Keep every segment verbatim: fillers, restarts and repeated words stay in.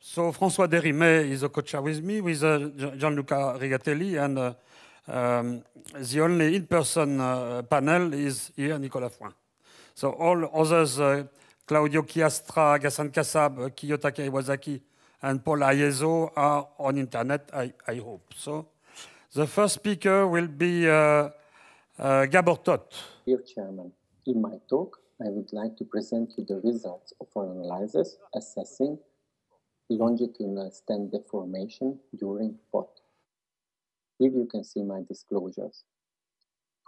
so François Derrimay is a co-chair with me, with uh, Gianluca Rigatelli, and uh, um, the only in-person uh, panel is here, Nicola Foin. So all others, uh, Claudio Kiastra, Gassan Kasab, uh, Kiyotake Iwasaki, and Paul Ayeso are on internet, I, I hope. So the first speaker will be uh, uh, Gabor Toth. Dear Chairman, in my talk, I would like to present you the results of our analysis assessing longitudinal stent deformation during P O T. Here you can see my disclosures.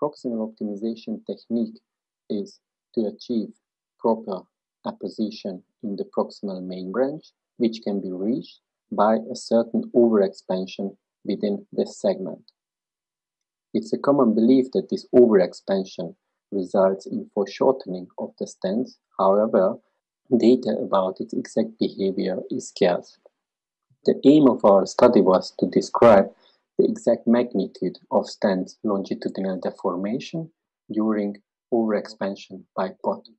Proximal optimization technique is to achieve proper apposition in the proximal main branch, which can be reached by a certain overexpansion within this segment. It's a common belief that this overexpansion results in foreshortening of the stents. However, data about its exact behavior is scarce. The aim of our study was to describe the exact magnitude of stents longitudinal deformation during overexpansion by P O T.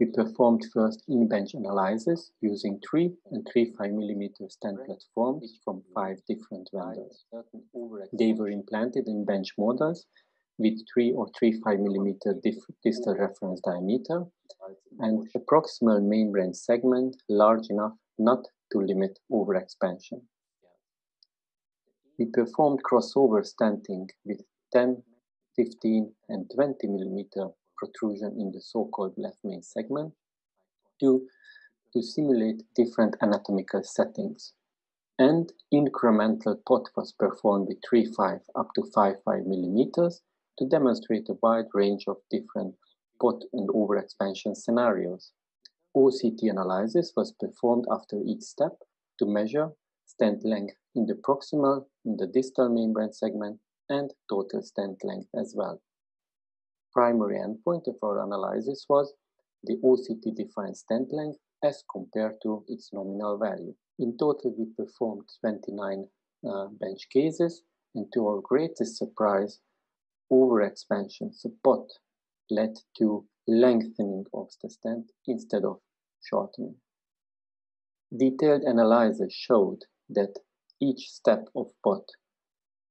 We performed first in-bench analysis using three and three five millimeter stent platforms from five different vendors. They were implanted in bench models with three or three five millimeter distal reference diameter and a proximal main branch segment large enough not to limit overexpansion. We performed crossover stenting with ten, fifteen, and twenty millimeter protrusion in the so-called left main segment to, to simulate different anatomical settings. And incremental P O T was performed with three point five up to five point five millimeters to demonstrate a wide range of different P O T and overexpansion scenarios. O C T analysis was performed after each step to measure stent length in the proximal, in the distal main branch segment, and total stent length as well. Primary endpoint of our analysis was the O C T-defined stent length as compared to its nominal value. In total, we performed twenty-nine uh, bench cases, and to our greatest surprise, overexpansion support led to lengthening of the stent instead of shortening. Detailed analysis showed that each step of P O T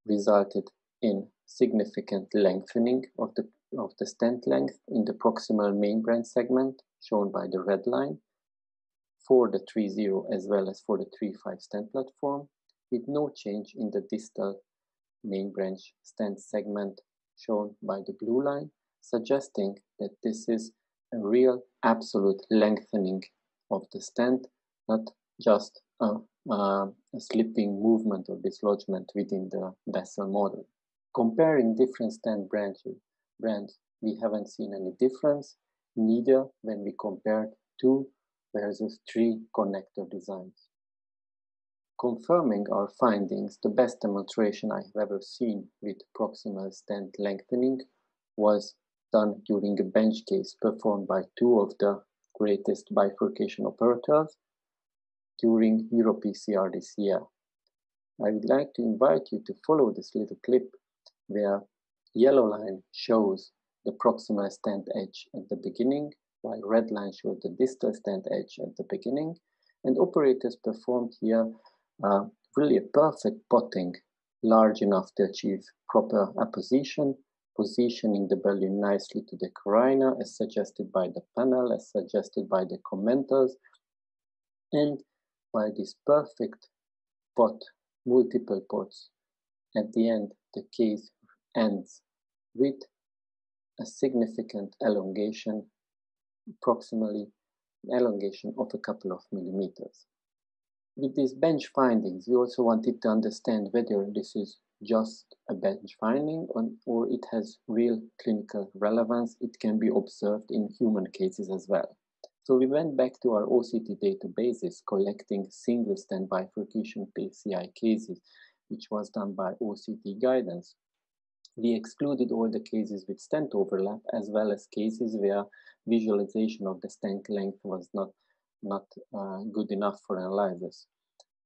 resulted in significant lengthening of the, of the stent length in the proximal main branch segment, shown by the red line, for the three point zero as well as for the three point five stent platform, with no change in the distal main branch stent segment, shown by the blue line, suggesting that this is a real absolute lengthening of the stent, not just a, a, a slipping movement or dislodgement within the vessel model. Comparing different stent branches, brands, we haven't seen any difference, neither when we compared two versus three connector designs. Confirming our findings, the best demonstration I have ever seen with proximal stent lengthening was done during a bench case performed by two of the greatest bifurcation operators during EuroPCR this year. I would like to invite you to follow this little clip where yellow line shows the proximal stent edge at the beginning, while red line shows the distal stent edge at the beginning, and operators performed here Uh, really a perfect potting, large enough to achieve proper apposition, positioning the balloon nicely to the carina, as suggested by the panel, as suggested by the commenters, and by this perfect pot, multiple pots, at the end, the case ends with a significant elongation, approximately elongation of a couple of millimeters. With these bench findings, we also wanted to understand whether this is just a bench finding or it has real clinical relevance. It can be observed in human cases as well. So we went back to our O C T databases, collecting single stent bifurcation P C I cases, which was done by O C T guidance. We excluded all the cases with stent overlap, as well as cases where visualization of the stent length was not not uh, good enough for analysis.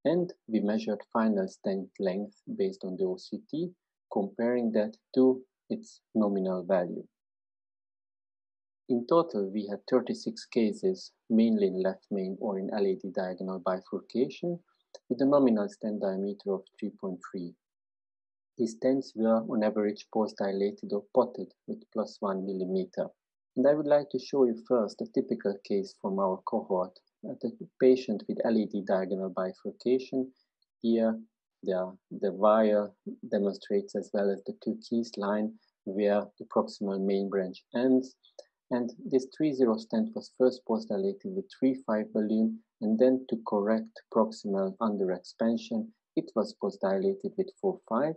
And we measured final stent length based on the O C T, comparing that to its nominal value. In total, we had thirty-six cases, mainly in left main or in L A D diagonal bifurcation, with a nominal stent diameter of three point three. These stents were on average post-dilated or potted with plus one millimeter. And I would like to show you first a typical case from our cohort, a patient with L A D diagonal bifurcation. Here, the, the wire demonstrates as well as the two keys line where the proximal main branch ends. And this three zero stent was first post-dilated with three five balloon, and then to correct proximal underexpansion, it was post-dilated with four five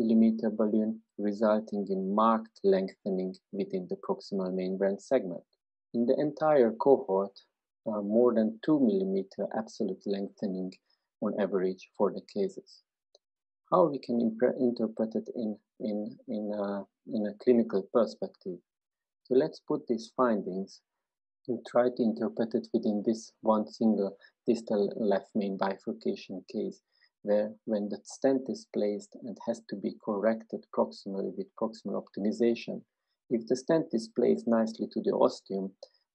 millimeter balloon, resulting in marked lengthening within the proximal main branch segment. In the entire cohort, uh, more than two millimeter absolute lengthening on average for the cases. How we can interpret it in, in, in, a, in a clinical perspective? So let's put these findings and try to interpret it within this one single distal left main bifurcation case, where when the stent is placed and has to be corrected proximally with proximal optimization. If the stent is placed nicely to the ostium,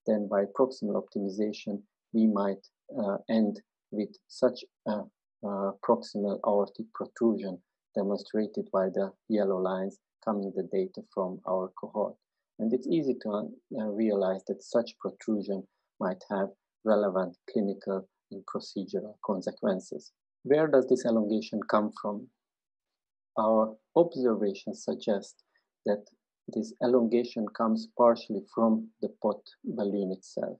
then by proximal optimization, we might uh, end with such a uh, proximal aortic protrusion demonstrated by the yellow lines coming the data from our cohort. And it's easy to uh, realize that such protrusion might have relevant clinical and procedural consequences. Where does this elongation come from? Our observations suggest that this elongation comes partially from the P O T balloon itself.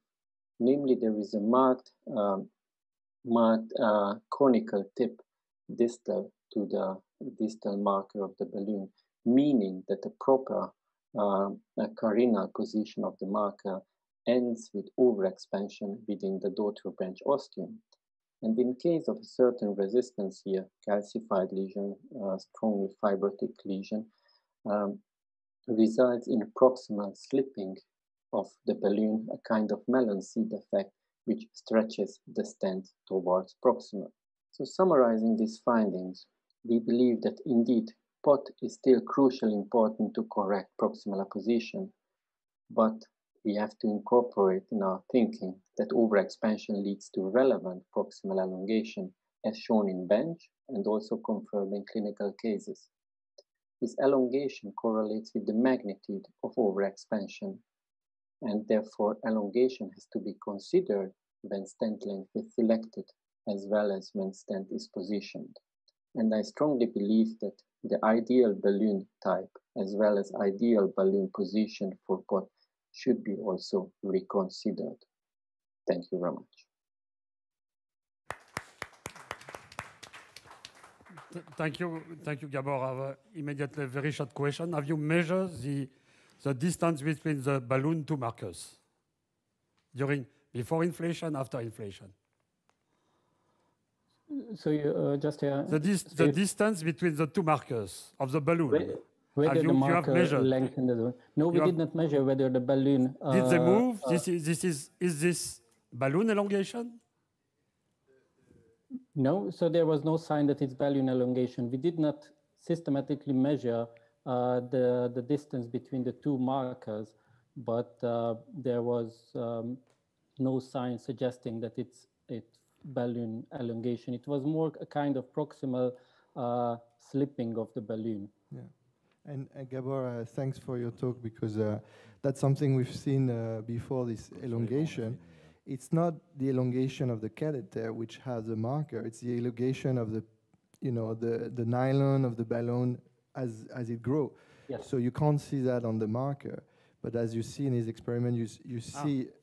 Namely, there is a marked, um, marked uh, conical tip distal to the distal marker of the balloon, meaning that the proper uh, carinal position of the marker ends with overexpansion within the dorsal branch ostium. And in case of a certain resistance here, calcified lesion, uh, strongly fibrotic lesion, um, results in a proximal slipping of the balloon, a kind of melon seed effect, which stretches the stent towards proximal. So summarizing these findings, we believe that indeed, P O T is still crucially important to correct proximal apposition, but we have to incorporate in our thinking that overexpansion leads to relevant proximal elongation as shown in bench and also confirmed in clinical cases. This elongation correlates with the magnitude of overexpansion, and therefore elongation has to be considered when stent length is selected as well as when stent is positioned. And I strongly believe that the ideal balloon type as well as ideal balloon position for P O T should be also reconsidered. Thank you very much. Thank you, thank you, Gabor. I have uh, immediately a very short question. Have you measured the, the distance between the balloon to markers during, before inflation, after inflation? So you uh, just uh, the, dis so the distance between the two markers of the balloon. Wait. Whether you, the marker lengthened as well. No, we you did not measure whether the balloon... Uh, did they move? Uh, this is, this is, is this balloon elongation? No, so there was no sign that it's balloon elongation. We did not systematically measure uh, the, the distance between the two markers, but uh, there was um, no sign suggesting that it's, it's balloon elongation. It was more a kind of proximal uh, slipping of the balloon. Yeah. And uh, Gabor, uh, thanks for your talk, because uh, that's something we've seen uh, before, this elongation. It's not the elongation of the catheter which has a marker, it's the elongation of the, you know, the, the nylon of the balloon as, as it grows. Yes. So you can't see that on the marker, but as you see in his experiment, you, you see, ah.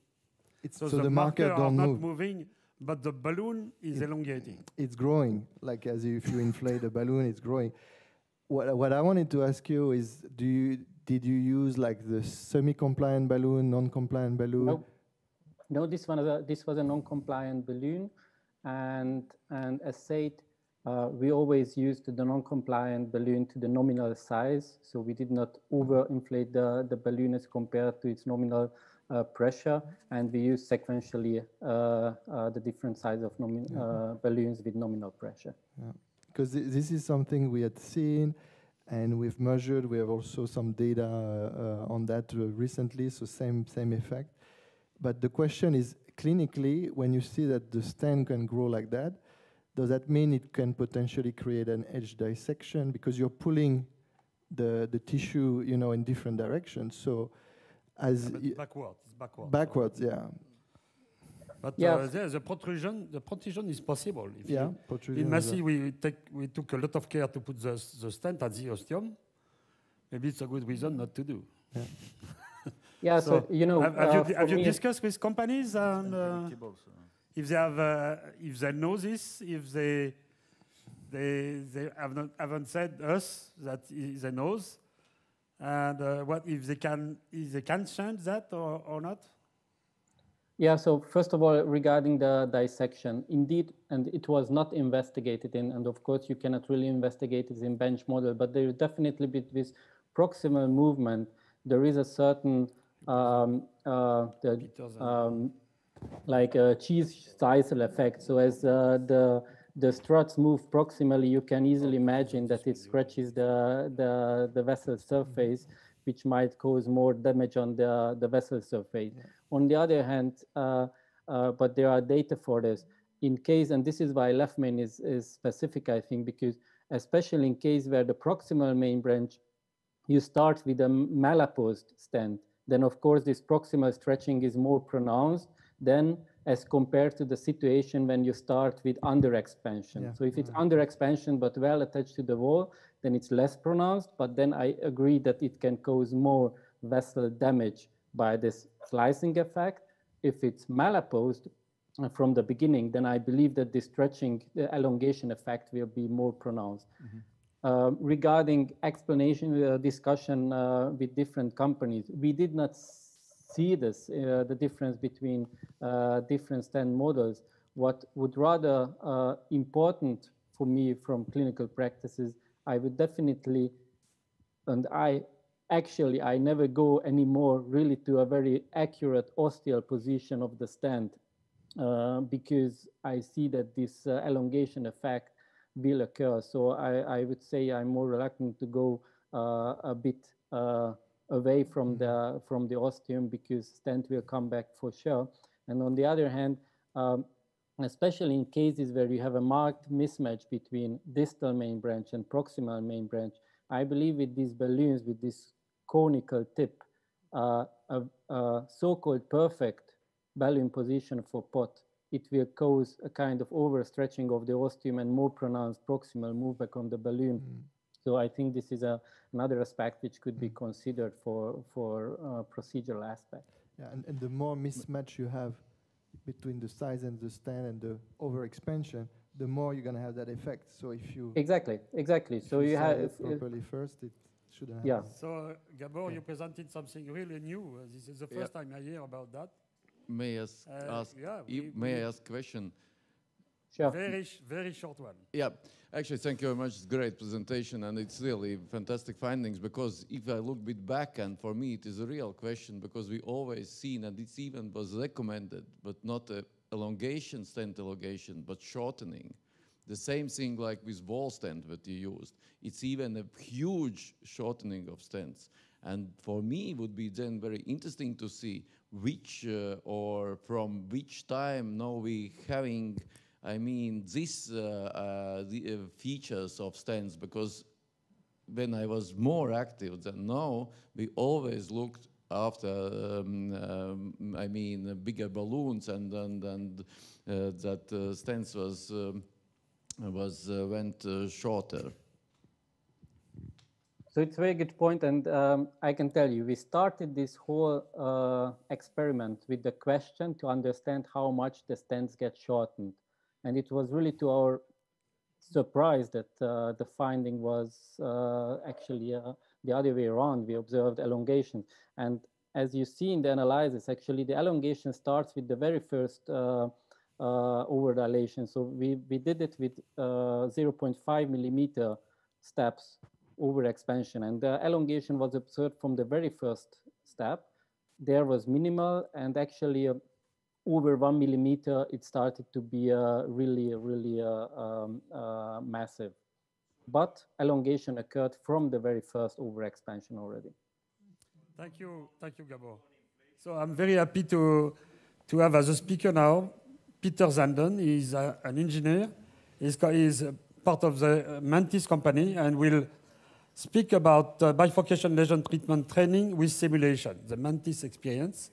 it's, so, so the, the marker, marker don't are move. Not moving, but the balloon is it, elongating. It's growing, like as if you inflate a balloon, it's growing. What, what I wanted to ask you is, do you, did you use like the semi-compliant balloon, non-compliant balloon? No, no, this one, a, this was a non-compliant balloon, and and as said, uh, we always used the non-compliant balloon to the nominal size, so we did not overinflate the the balloon as compared to its nominal uh, pressure, and we used sequentially uh, uh, the different size of nomin yeah. uh, balloons with nominal pressure. Yeah. Because this is something we had seen, And we've measured, we have also some data uh, on that uh, recently, so same, same effect. But the question is, clinically, when you see that the stent can grow like that, does that mean it can potentially create an edge dissection? Because you're pulling the, the tissue, you know, in different directions. So as yeah, backwards, backwards. Backwards, yeah. But yeah. Uh, the, the protrusion, the protrusion is possible. If yeah, you, protrusion. In Massey, we take, we took a lot of care to put the the stent at the ostium. Maybe it's a good reason not to do. Yeah. Yeah. So, so you know, have, have uh, you, have you discussed with companies and uh, if they have, uh, if they know this, if they, they, they have not, haven't said us that they know, and uh, what if they can, if they can change that or or not? Yeah, so first of all, regarding the dissection, indeed, and it was not investigated in, and of course you cannot really investigate it in bench model, but there is definitely with this proximal movement, there is a certain, um, uh, the, um, like a cheese slicer effect. So as uh, the the struts move proximally, you can easily imagine that it scratches the the, the vessel surface, which might cause more damage on the, the vessel surface. Yeah. On the other hand, uh, uh, but there are data for this. In case, and this is why left main is, is specific, I think, because especially in case where the proximal main branch, you start with a malapposed stent, then of course this proximal stretching is more pronounced than as compared to the situation when you start with under expansion. Yeah. So if it's mm-hmm. under expansion but well attached to the wall, then it's less pronounced, but then I agree that it can cause more vessel damage by this slicing effect. If it's malapposed from the beginning, then I believe that the stretching, the elongation effect will be more pronounced. Mm-hmm. Uh, regarding explanation, uh, discussion uh, with different companies, we did not see this, uh, the difference between uh, different stent models. What would rather uh, important for me from clinical practices, I would definitely, and I actually, I never go anymore really to a very accurate ostial position of the stent uh, because I see that this uh, elongation effect will occur. So I, I would say I'm more reluctant to go uh, a bit uh, away from the from the ostium because stent will come back for sure. And on the other hand, um, especially in cases where you have a marked mismatch between distal main branch and proximal main branch, I believe with these balloons, with this conical tip, uh, a, a so-called perfect balloon position for P O T, it will cause a kind of overstretching of the ostium and more pronounced proximal movement on the balloon. Mm. So I think this is a, another aspect which could be considered for, for uh, procedural aspect. Yeah, and, and the more mismatch you have between the size and the stent and the overexpansion, the more you're going to have that effect. So if you... Exactly, exactly. So you have... It properly it first, it should happen. Yeah. So, uh, Gabor, yeah. you presented something really new. Uh, this is the first yeah. time I hear about that. May I ask, uh, ask, yeah, we, may we I ask a question? Sure. Very, sh very short one. Yeah. Actually, thank you very much. It's a great presentation, and it's really fantastic findings, because if I look a bit back, and for me it is a real question, because we always seen, and it's even was recommended, but not a elongation, stent elongation, but shortening. The same thing like with wall stent that you used. It's even a huge shortening of stents. And for me, it would be then very interesting to see which uh, or from which time now we having, I mean, these uh, uh, the, uh, features of stents, because when I was more active than now, we always looked after, um, um, I mean, uh, bigger balloons, and and, and uh, that uh, stents was, um, was uh, went uh, shorter. So it's a very good point, and um, I can tell you, we started this whole uh, experiment with the question to understand how much the stents get shortened. And it was really to our surprise that uh, the finding was uh, actually uh, the other way around. We observed elongation. And as you see in the analysis, actually the elongation starts with the very first uh, uh, overdilation. So we, we did it with uh, zero point five millimeter steps over expansion, and the elongation was observed from the very first step. There was minimal, and actually uh, over one millimeter, it started to be uh, really, really uh, um, uh, massive. but elongation occurred from the very first overexpansion already. Thank you, thank you, Gabor. So I'm very happy to, to have as a speaker now Peter Zanden. He's a, an engineer. He's, he's part of the Mentice company and will speak about uh, bifurcation lesion treatment training with simulation, the Mentice experience.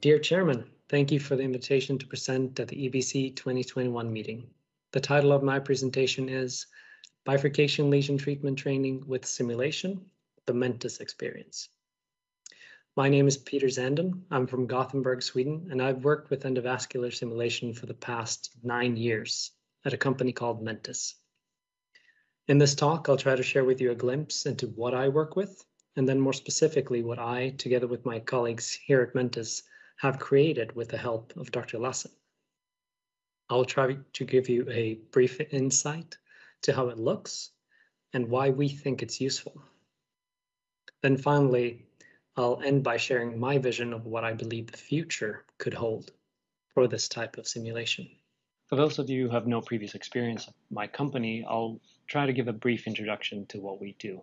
Dear Chairman, thank you for the invitation to present at the E B C twenty twenty-one meeting. The title of my presentation is Bifurcation Lesion Treatment Training with Simulation, the Mentice Experience. My name is Peter Zanden. I'm from Gothenburg, Sweden, and I've worked with endovascular simulation for the past nine years at a company called Mentice. In this talk, I'll try to share with you a glimpse into what I work with, and then more specifically what I, together with my colleagues here at Mentice, have created with the help of Doctor Lassen. I'll try to give you a brief insight to how it looks and why we think it's useful. Then finally, I'll end by sharing my vision of what I believe the future could hold for this type of simulation. For those of you who have no previous experience of my company, I'll try to give a brief introduction to what we do.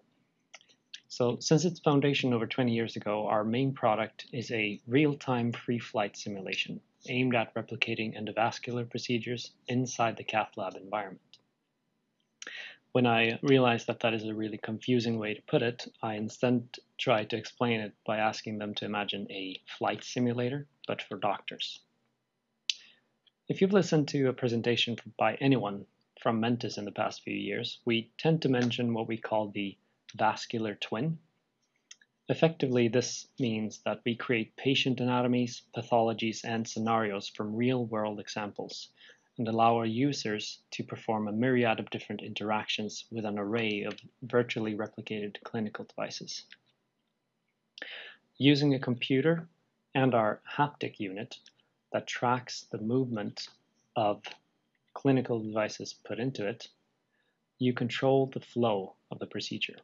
So since its foundation over twenty years ago, our main product is a real-time free-flight simulation aimed at replicating endovascular procedures inside the cath lab environment. When I realized that that is a really confusing way to put it, I instead tried to explain it by asking them to imagine a flight simulator, but for doctors. If you've listened to a presentation by anyone from Mentice in the past few years, we tend to mention what we call the vascular twin. Effectively, this means that we create patient anatomies, pathologies, and scenarios from real-world examples, and allow our users to perform a myriad of different interactions with an array of virtually replicated clinical devices. Using a computer and our haptic unit that tracks the movement of clinical devices put into it, you control the flow of the procedure.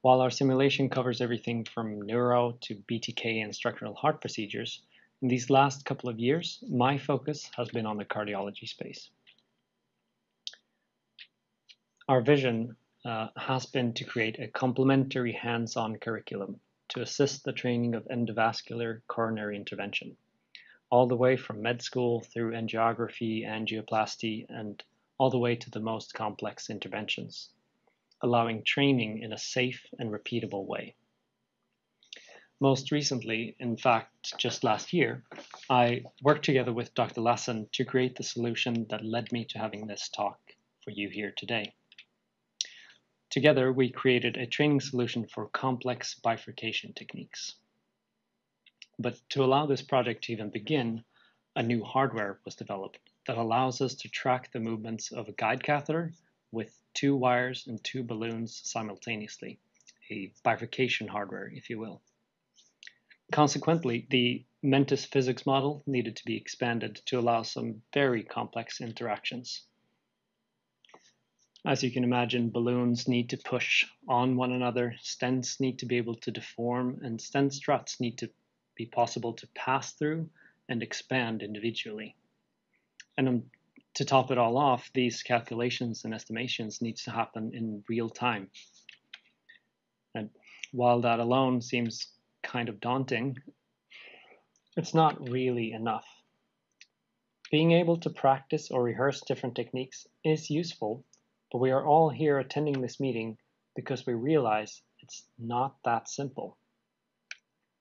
While our simulation covers everything from neuro to B T K and structural heart procedures, in these last couple of years, my focus has been on the cardiology space. Our vision uh, has been to create a complementary hands-on curriculum to assist the training of endovascular coronary intervention, all the way from med school through angiography, angioplasty, and all the way to the most complex interventions, allowing training in a safe and repeatable way. Most recently, in fact, just last year, I worked together with Doctor Lassen to create the solution that led me to having this talk for you here today. Together, we created a training solution for complex bifurcation techniques. But to allow this project to even begin, a new hardware was developed that allows us to track the movements of a guide catheter with two wires and two balloons simultaneously, a bifurcation hardware, if you will. Consequently, the Mentice physics model needed to be expanded to allow some very complex interactions. As you can imagine, balloons need to push on one another, stents need to be able to deform, and stent struts need to be possible to pass through and expand individually. And um, to top it all off, these calculations and estimations need to happen in real time. And while that alone seems kind of daunting, it's not really enough. Being able to practice or rehearse different techniques is useful, but we are all here attending this meeting because we realize it's not that simple.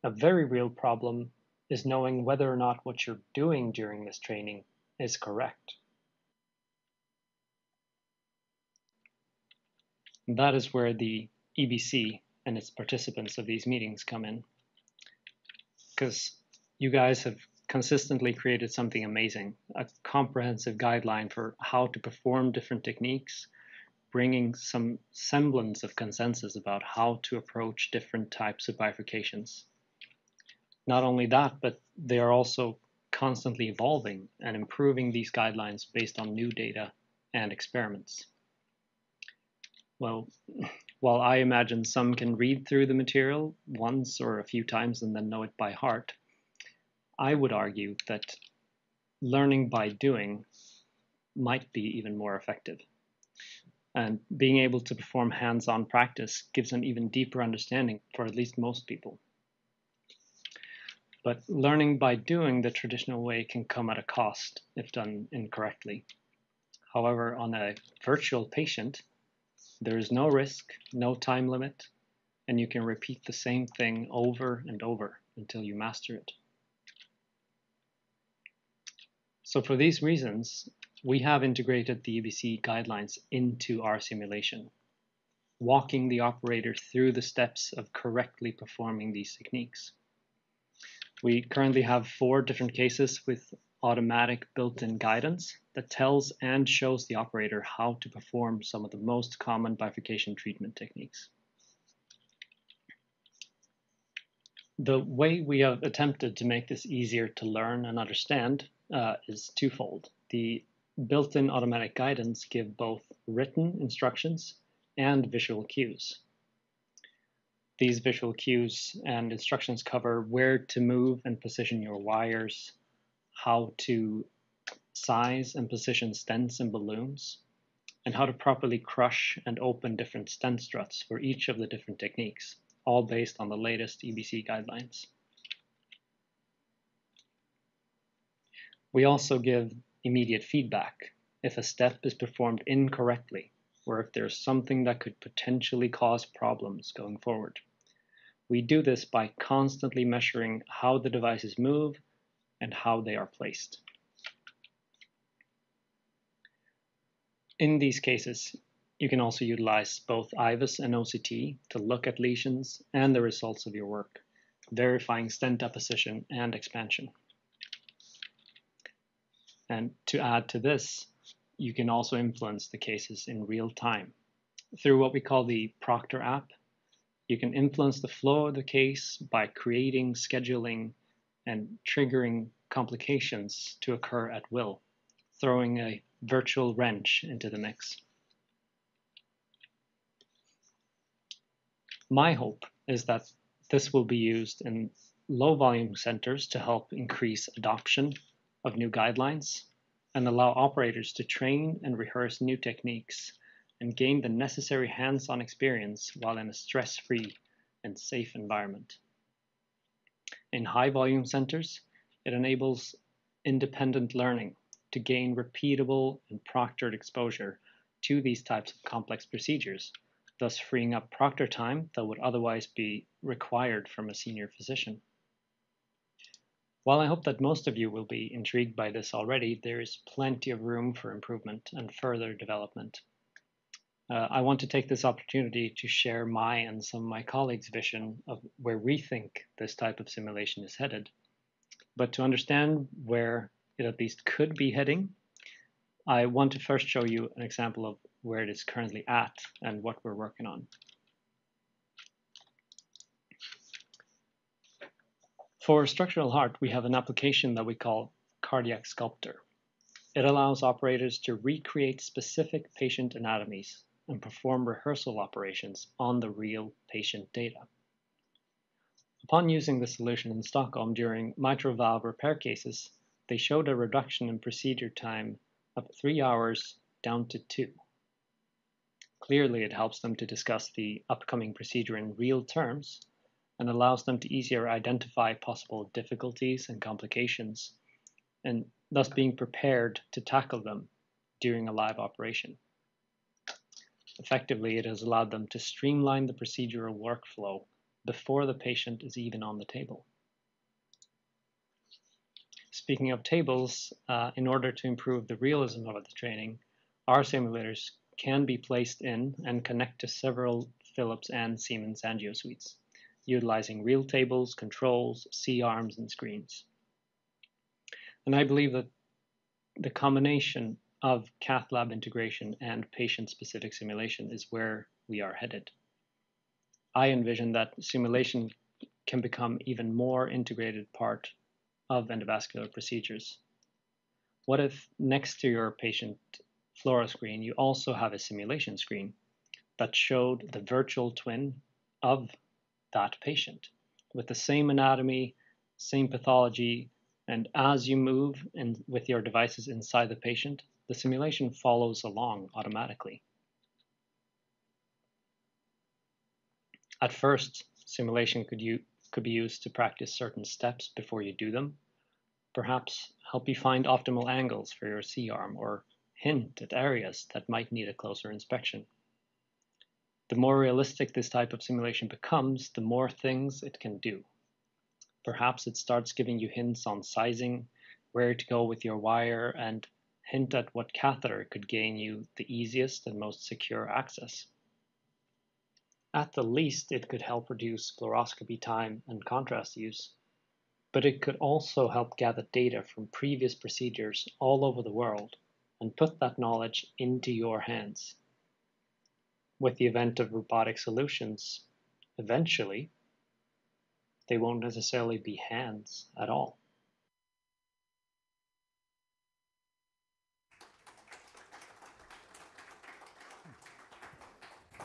A very real problem is knowing whether or not what you're doing during this training is correct. And that is where the E B C and its participants of these meetings come in, because you guys have consistently created something amazing, a comprehensive guideline for how to perform different techniques, bringing some semblance of consensus about how to approach different types of bifurcations. Not only that, but they are also constantly evolving and improving these guidelines based on new data and experiments. Well, while I imagine some can read through the material once or a few times and then know it by heart, I would argue that learning by doing might be even more effective. And being able to perform hands-on practice gives an even deeper understanding for at least most people. But learning by doing the traditional way can come at a cost if done incorrectly. However, on a virtual patient, there is no risk, no time limit, and you can repeat the same thing over and over until you master it. So for these reasons, we have integrated the E B C guidelines into our simulation, walking the operator through the steps of correctly performing these techniques. We currently have four different cases with automatic built-in guidance that tells and shows the operator how to perform some of the most common bifurcation treatment techniques. The way we have attempted to make this easier to learn and understand uh, is twofold. The built-in automatic guidance give both written instructions and visual cues. These visual cues and instructions cover where to move and position your wires, how to size and position stents and balloons, and how to properly crush and open different stent struts for each of the different techniques, all based on the latest E B C guidelines. We also give immediate feedback if a step is performed incorrectly, or if there's something that could potentially cause problems going forward. We do this by constantly measuring how the devices move and how they are placed. In these cases, you can also utilize both I V U S and O C T to look at lesions and the results of your work, verifying stent deposition and expansion. And to add to this, you can also influence the cases in real time. Through what we call the Proctor app, you can influence the flow of the case by creating, scheduling, and triggering complications to occur at will, throwing a virtual wrench into the mix. My hope is that this will be used in low-volume centers to help increase adoption of new guidelines and allow operators to train and rehearse new techniques and gain the necessary hands-on experience while in a stress-free and safe environment. In high-volume centers, it enables independent learning to gain repeatable and proctored exposure to these types of complex procedures, thus freeing up proctor time that would otherwise be required from a senior physician. While I hope that most of you will be intrigued by this already, there is plenty of room for improvement and further development. Uh, I want to take this opportunity to share my and some of my colleagues' vision of where we think this type of simulation is headed. But to understand where it at least could be heading, I want to first show you an example of where it is currently at and what we're working on. For structural heart, we have an application that we call Cardiac Sculptor. It allows operators to recreate specific patient anatomies and perform rehearsal operations on the real patient data. Upon using this solution in Stockholm during mitral valve repair cases, they showed a reduction in procedure time of three hours down to two. Clearly, it helps them to discuss the upcoming procedure in real terms and allows them to easier identify possible difficulties and complications, and thus being prepared to tackle them during a live operation. Effectively, it has allowed them to streamline the procedural workflow before the patient is even on the table. Speaking of tables, uh, in order to improve the realism of the training, our simulators can be placed in and connect to several Philips and Siemens angio suites, utilizing real tables, controls, C-arms, and screens. And I believe that the combination of cath lab integration and patient-specific simulation is where we are headed. I envision that simulation can become even more integrated part of endovascular procedures. What if next to your patient fluoro screen, you also have a simulation screen that showed the virtual twin of that patient with the same anatomy, same pathology, And as you move and with your devices inside the patient, the simulation follows along automatically. At first, simulation could, you, could be used to practice certain steps before you do them, perhaps help you find optimal angles for your C-arm or hint at areas that might need a closer inspection. The more realistic this type of simulation becomes, the more things it can do. Perhaps it starts giving you hints on sizing, where to go with your wire, and hint at what catheter could gain you the easiest and most secure access. At the least, it could help reduce fluoroscopy time and contrast use, but it could also help gather data from previous procedures all over the world and put that knowledge into your hands. With the advent of robotic solutions, eventually, they won't necessarily be hands at all.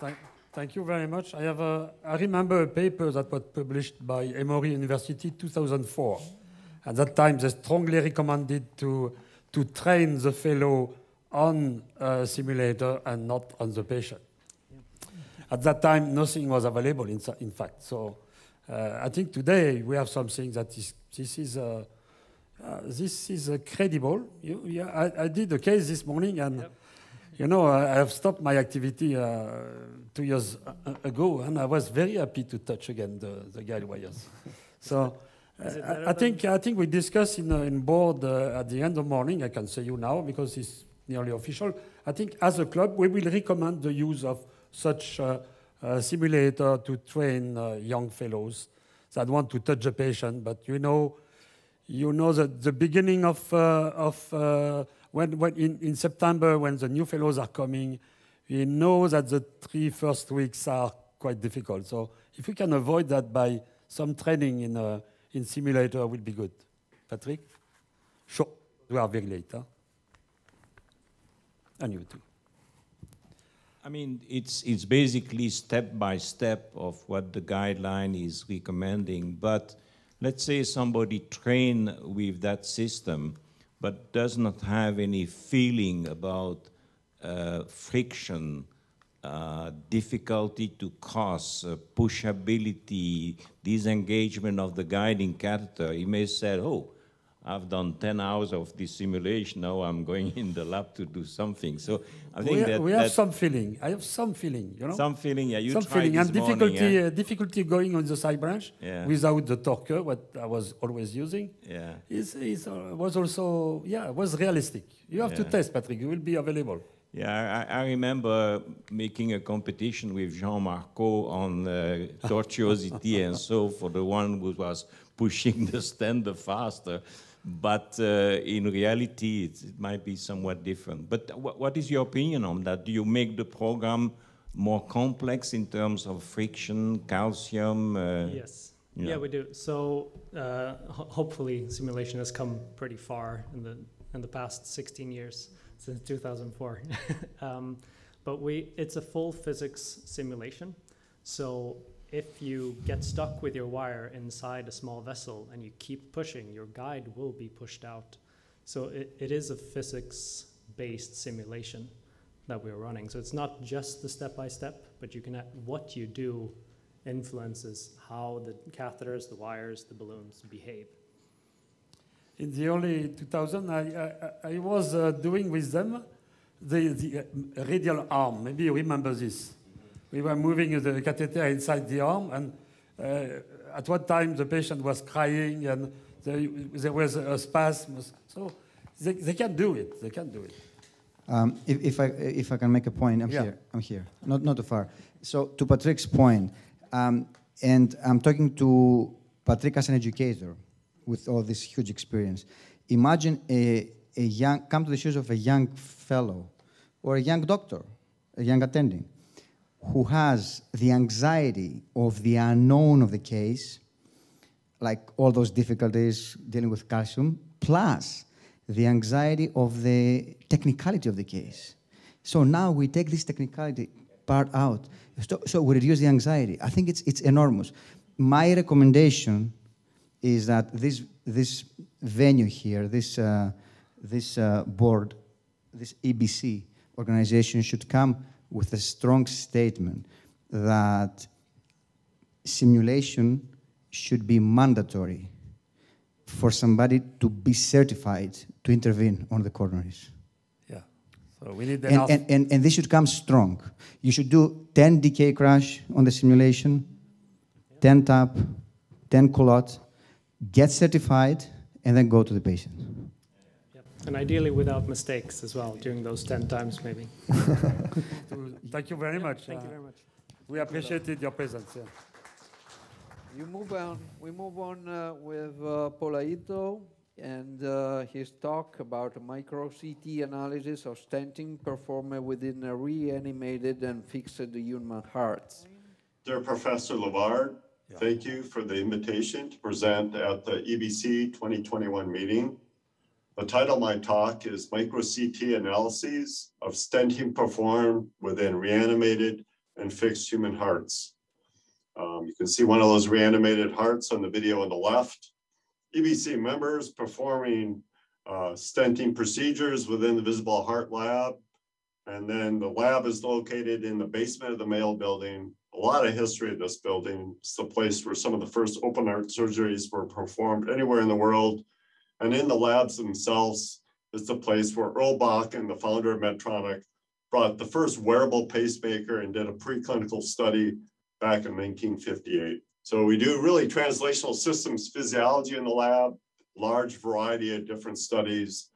Thank, thank you very much. I, have a, I remember a paper that was published by Emory University in two thousand four. At that time, they strongly recommended to, to train the fellow on a simulator and not on the patient. At that time, nothing was available, in, in fact. So. Uh, I think today we have something that is, this is, uh, uh, this is uh, credible. You, yeah, I, I did a case this morning and, yep. you know, I, I have stopped my activity uh, two years ago and I was very happy to touch again the, the guide wires. So uh, I, I, think, I think we discussed in, uh, in board uh, at the end of the morning, I can say you now because it's nearly official. I think as a club we will recommend the use of such uh, Uh, simulator to train uh, young fellows that want to touch a patient, but you know, you know that the beginning of uh, of uh, when when in, in September when the new fellows are coming, we know that the three first weeks are quite difficult. So if we can avoid that by some training in uh, in simulator, will be good. Patrick, sure, we are very late, huh? And you too. I mean, it's, it's basically step by step of what the guideline is recommending. But let's say somebody trained with that system, but does not have any feeling about uh, friction, uh, difficulty to cross, uh, pushability, disengagement of the guiding catheter. He may say, oh, I've done ten hours of this simulation, now I'm going in the lab to do something. So I think we that... We have that some feeling. I have some feeling, you know? Some feeling, yeah. You some tried feeling. And difficulty, morning, uh, eh? difficulty going on the side branch yeah. without the torque, what I was always using, yeah. is, is, uh, was also, yeah, was realistic. You have yeah. to test, Patrick. You will be available. Yeah, I, I remember making a competition with Jean Marco on uh, tortuosity and so for the one who was pushing the stand faster. But uh, in reality, it's, it might be somewhat different. But wh what is your opinion on that? Do you make the program more complex in terms of friction, calcium? Uh, yes. Yeah. yeah, we do. So uh, ho hopefully simulation has come pretty far in the, in the past sixteen years, since two thousand four. um, but we, it's a full physics simulation. So if you get stuck with your wire inside a small vessel and you keep pushing, your guide will be pushed out. So it, it is a physics-based simulation that we're running. So it's not just the step-by-step, but you can, what you do influences how the catheters, the wires, the balloons behave. In the early two thousands, I, I, I was uh, doing with them the, the uh, radial arm. Maybe you remember this. We were moving the catheter inside the arm, and uh, at one time the patient was crying, and they, there was a spasm. So they, they can do it. They can do it. Um, if, if I if I can make a point, I'm yeah. here. I'm here. Not not too far. So to Patrick's point, um, and I'm talking to Patrick as an educator with all this huge experience. Imagine a a young come to the shoes of a young fellow, or a young doctor, a young attending, who has the anxiety of the unknown of the case, like all those difficulties dealing with calcium, plus the anxiety of the technicality of the case. So now we take this technicality part out. So, so we reduce the anxiety. I think it's, it's enormous. My recommendation is that this this venue here, this, uh, this uh, board, this E B C organization should come with a strong statement that simulation should be mandatory for somebody to be certified to intervene on the coronaries. Yeah, so we need that. And, and, and, and this should come strong. You should do ten D K crush on the simulation, ten tap, ten culotte, get certified, and then go to the patient. And ideally without mistakes as well during those ten times maybe. Thank you very much. Thank you very much. We appreciated your presence. Yeah. You move on. We move on uh, with uh, Paul Ayeso and uh, his talk about micro C T analysis of stenting performed within a reanimated and fixed human hearts. Dear Professor Lavard, yeah. Thank you for the invitation to present at the E B C twenty twenty-one meeting. The title of my talk is micro C T analyses of stenting performed within reanimated and fixed human hearts. Um, you can see one of those reanimated hearts on the video on the left. E B C members performing uh, stenting procedures within the visible heart lab. And then the lab is located in the basement of the Mayo building. A lot of history of this building. It's the place where some of the first open heart surgeries were performed anywhere in the world. And in the labs themselves, it's the place where Earl Bach and the founder of Medtronic brought the first wearable pacemaker and did a preclinical study back in nineteen fifty-eight. So we do really translational systems physiology in the lab, large variety of different studies,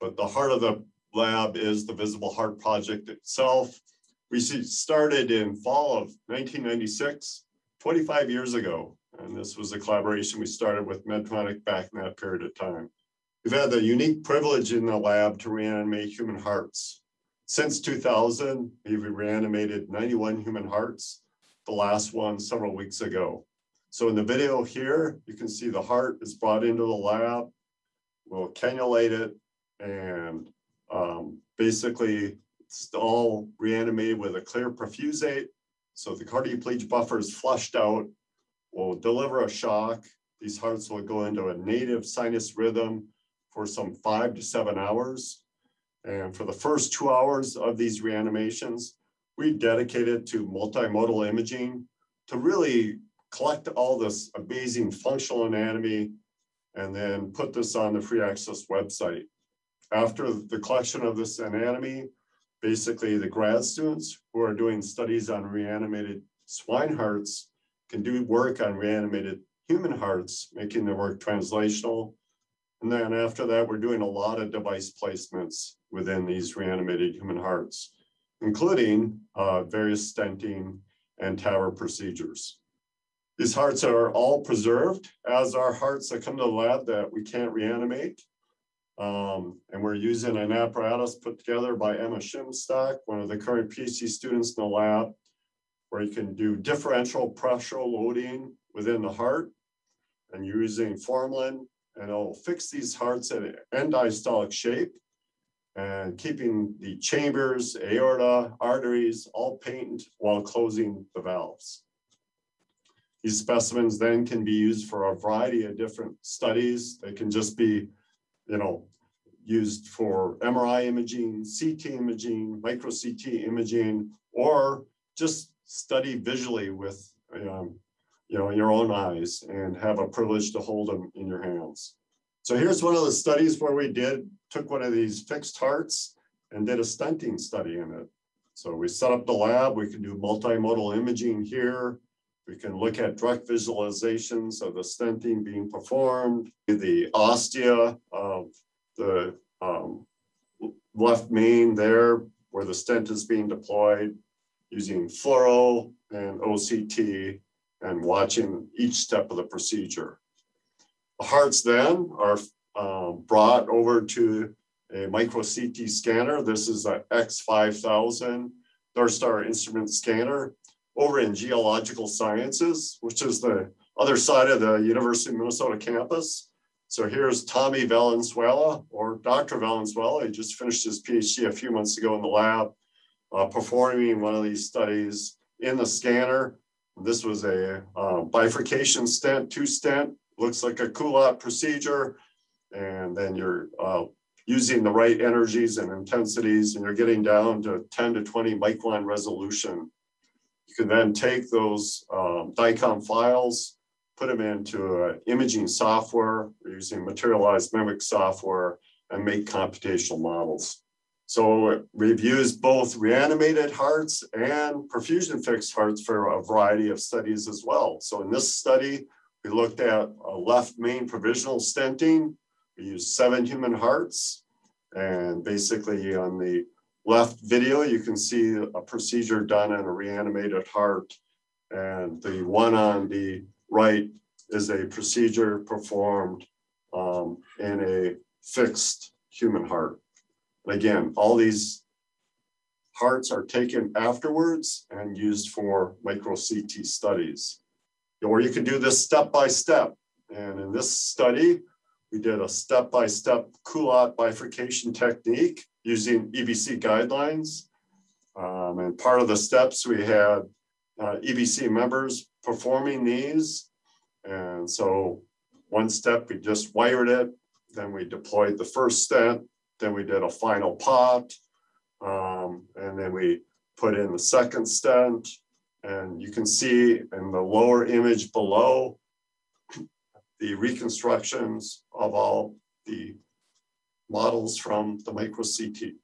but the heart of the lab is the Visible Heart Project itself. We started in fall of nineteen ninety-six, twenty-five years ago. And this was a collaboration we started with Medtronic back in that period of time. We've had the unique privilege in the lab to reanimate human hearts. Since two thousand, we've reanimated ninety-one human hearts, the last one several weeks ago. So in the video here, you can see the heart is brought into the lab. We'll cannulate it, and um, basically it's all reanimated with a clear perfusate. So the cardioplegic buffer is flushed out. We'll deliver a shock. These hearts will go into a native sinus rhythm for some five to seven hours. And for the first two hours of these reanimations, we dedicated to multimodal imaging to really collect all this amazing functional anatomy and then put this on the free access website. After the collection of this anatomy, basically the grad students who are doing studies on reanimated swine hearts can do work on reanimated human hearts, making their work translational. And then after that, we're doing a lot of device placements within these reanimated human hearts, including uh, various stenting and T A V R procedures. These hearts are all preserved, as are hearts that come to the lab that we can't reanimate. Um, and we're using an apparatus put together by Emma Shimstock, one of the current P H D students in the lab, where you can do differential pressure loading within the heart and using formalin, and it'll fix these hearts at an end diastolic shape and keeping the chambers, aorta, arteries, all patent while closing the valves. These specimens then can be used for a variety of different studies. They can just be, you know, used for M R I imaging, C T imaging, micro C T imaging, or just study visually with, um, you know, your own eyes and have a privilege to hold them in your hands. So here's one of the studies where we did, took one of these fixed hearts and did a stenting study in it. So we set up the lab, we can do multimodal imaging here. We can look at direct visualizations of the stenting being performed, the ostia of the um, left main there where the stent is being deployed, using fluoro and O C T and watching each step of the procedure. The hearts then are uh, brought over to a micro C T scanner. This is an X five thousand North Star instrument scanner over in Geological Sciences, which is the other side of the University of Minnesota campus. So here's Tommy Valenzuela, or Doctor Valenzuela. He just finished his P H D a few months ago in the lab, Uh, performing one of these studies in the scanner. This was a uh, bifurcation stent, two stent looks like a culotte procedure, and then you're uh, using the right energies and intensities, and you're getting down to ten to twenty micron resolution. You can then take those um, DICOM files, put them into uh, imaging software, using materialized mimic software, and make computational models. So it reviews both reanimated hearts and perfusion fixed hearts for a variety of studies as well. So in this study, we looked at a left main provisional stenting. We used seven human hearts. And basically on the left video, you can see a procedure done on a reanimated heart. And the one on the right is a procedure performed um, in a fixed human heart. Again, all these hearts are taken afterwards and used for micro C T studies. Or you can do this step by step. And in this study, we did a step by step culotte bifurcation technique using E B C guidelines. Um, and part of the steps, we had uh, E B C members performing these. And so one step, we just wired it. Then we deployed the first stent. Then we did a final P O T, um, and then we put in the second stent. And you can see in the lower image below the reconstructions of all the models from the micro C T.